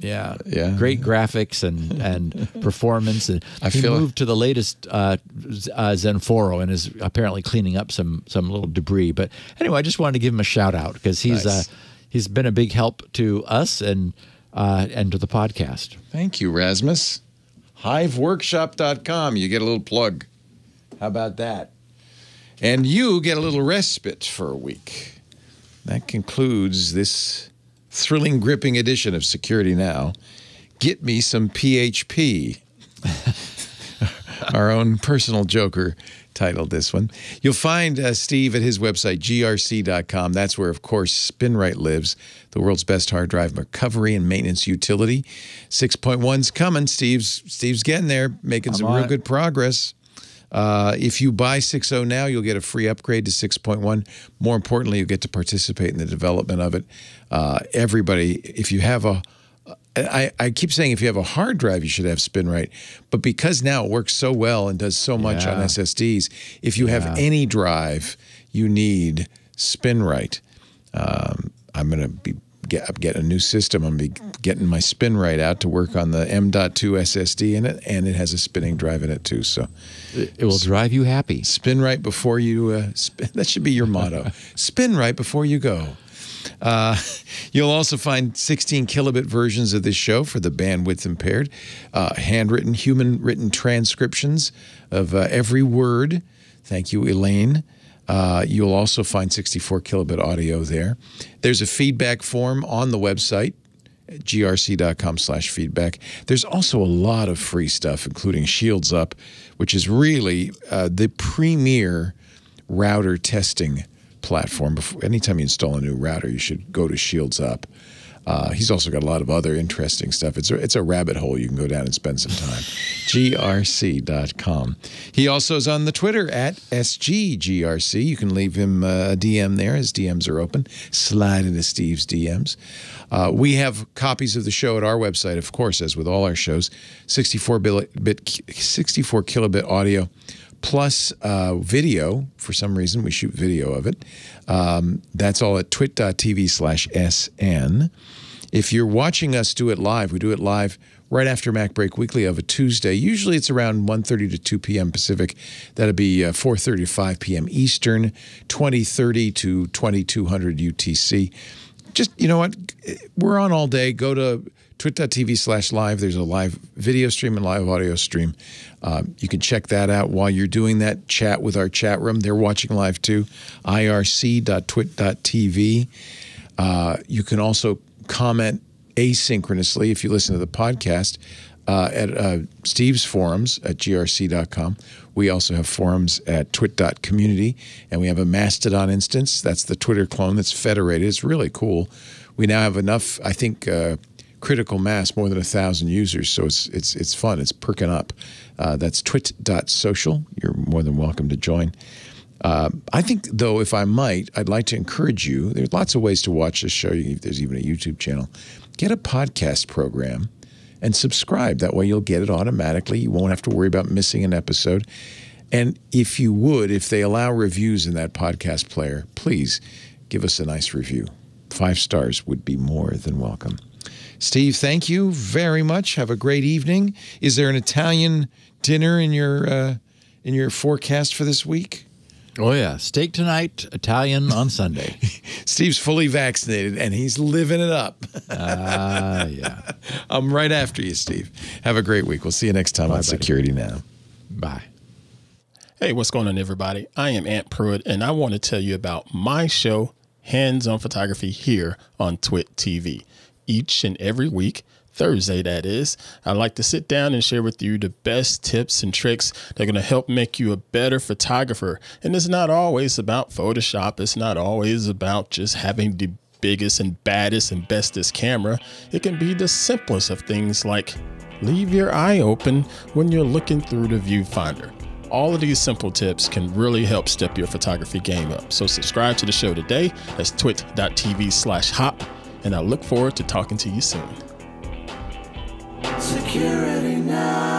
Yeah, yeah, great graphics and performance. And he moved to the latest Zenforo and is apparently cleaning up some little debris. But anyway, I just wanted to give him a shout out because he's been a big help to us and to the podcast. Thank you, Rasmus. Hiveworkshop.com. You get a little plug. How about that? And you get a little respite for a week. That concludes this thrilling, gripping edition of Security Now. Get me some PHP. Our own personal joker titled this one. You'll find Steve at his website, grc.com. That's where, of course, SpinRite lives, the world's best hard drive recovery and maintenance utility. 6.1's coming. Steve's getting there, making some real good progress. If you buy 6.0 now, you'll get a free upgrade to 6.1. More importantly, you get to participate in the development of it. Everybody, if you have a... I keep saying if you have a hard drive, you should have SpinRite. But because now it works so well and does so much on SSDs, if you have any drive, you need SpinRite. I'm going to be getting a new system. I'm going to be getting my SpinRite out to work on the M.2 SSD in it, and it has a spinning drive in it too. So it will drive you happy. SpinRite before you spin. That should be your motto. SpinRite before you go. You'll also find 16 kilobit versions of this show for the bandwidth impaired, handwritten, human-written transcriptions of every word. Thank you, Elaine. You'll also find 64 kilobit audio there. There's a feedback form on the website, grc.com/feedback. There's also a lot of free stuff, including Shields Up, which is really the premier router testing platform. Before, anytime you install a new router, you should go to Shields Up. He's also got a lot of other interesting stuff. It's a rabbit hole you can go down and spend some time. grc.com. He also is on the Twitter at SGGRC. You can leave him a DM there. His DMs are open. Slide into Steve's DMs. We have copies of the show at our website, of course, as with all our shows. 64 kilobit audio. Plus video, for some reason, we shoot video of it. That's all at twit.tv/SN. If you're watching us do it live, we do it live right after Mac Break Weekly of a Tuesday. Usually it's around 1:30 to 2 p.m. Pacific. That'll be 4:30 to 5 p.m. Eastern, 20:30 to 2200 UTC. Just, you know what, we're on all day. Go to twit.tv/live. There's a live video stream and live audio stream. You can check that out while you're doing that. Chat with our chat room. They're watching live too. irc.twit.tv. You can also comment asynchronously if you listen to the podcast at Steve's forums at grc.com. We also have forums at twit.community, and we have a Mastodon instance. That's the Twitter clone that's federated. It's really cool. We now have enough, I think... critical mass, more than 1,000 users, so it's fun. It's perking up. That's twit.social. You're more than welcome to join. I think, though, if I might, I'd like to encourage you. There's lots of ways to watch this show. There's even a YouTube channel. Get a podcast program and subscribe. That way you'll get it automatically. You won't have to worry about missing an episode. And if you would, if they allow reviews in that podcast player, please give us a nice review. 5 stars would be more than welcome. Steve, thank you very much. Have a great evening. Is there an Italian dinner in your forecast for this week? Oh, yeah. Steak tonight, Italian on Sunday. Steve's fully vaccinated, and he's living it up. Ah, yeah. I'm right after you, Steve. Have a great week. We'll see you next time on Security Now. Bye. Hey, what's going on, everybody? I am Ant Pruitt, and I want to tell you about my show, Hands on Photography, here on Twit TV. Each and every week, Thursday that is, I like to sit down and share with you the best tips and tricks that are going to help make you a better photographer. And it's not always about Photoshop. It's not always about just having the biggest and baddest and bestest camera. It can be the simplest of things, like leave your eye open when you're looking through the viewfinder. All of these simple tips can really help step your photography game up. So subscribe to the show today. That's twit.tv/hop. And I look forward to talking to you soon. Security Now.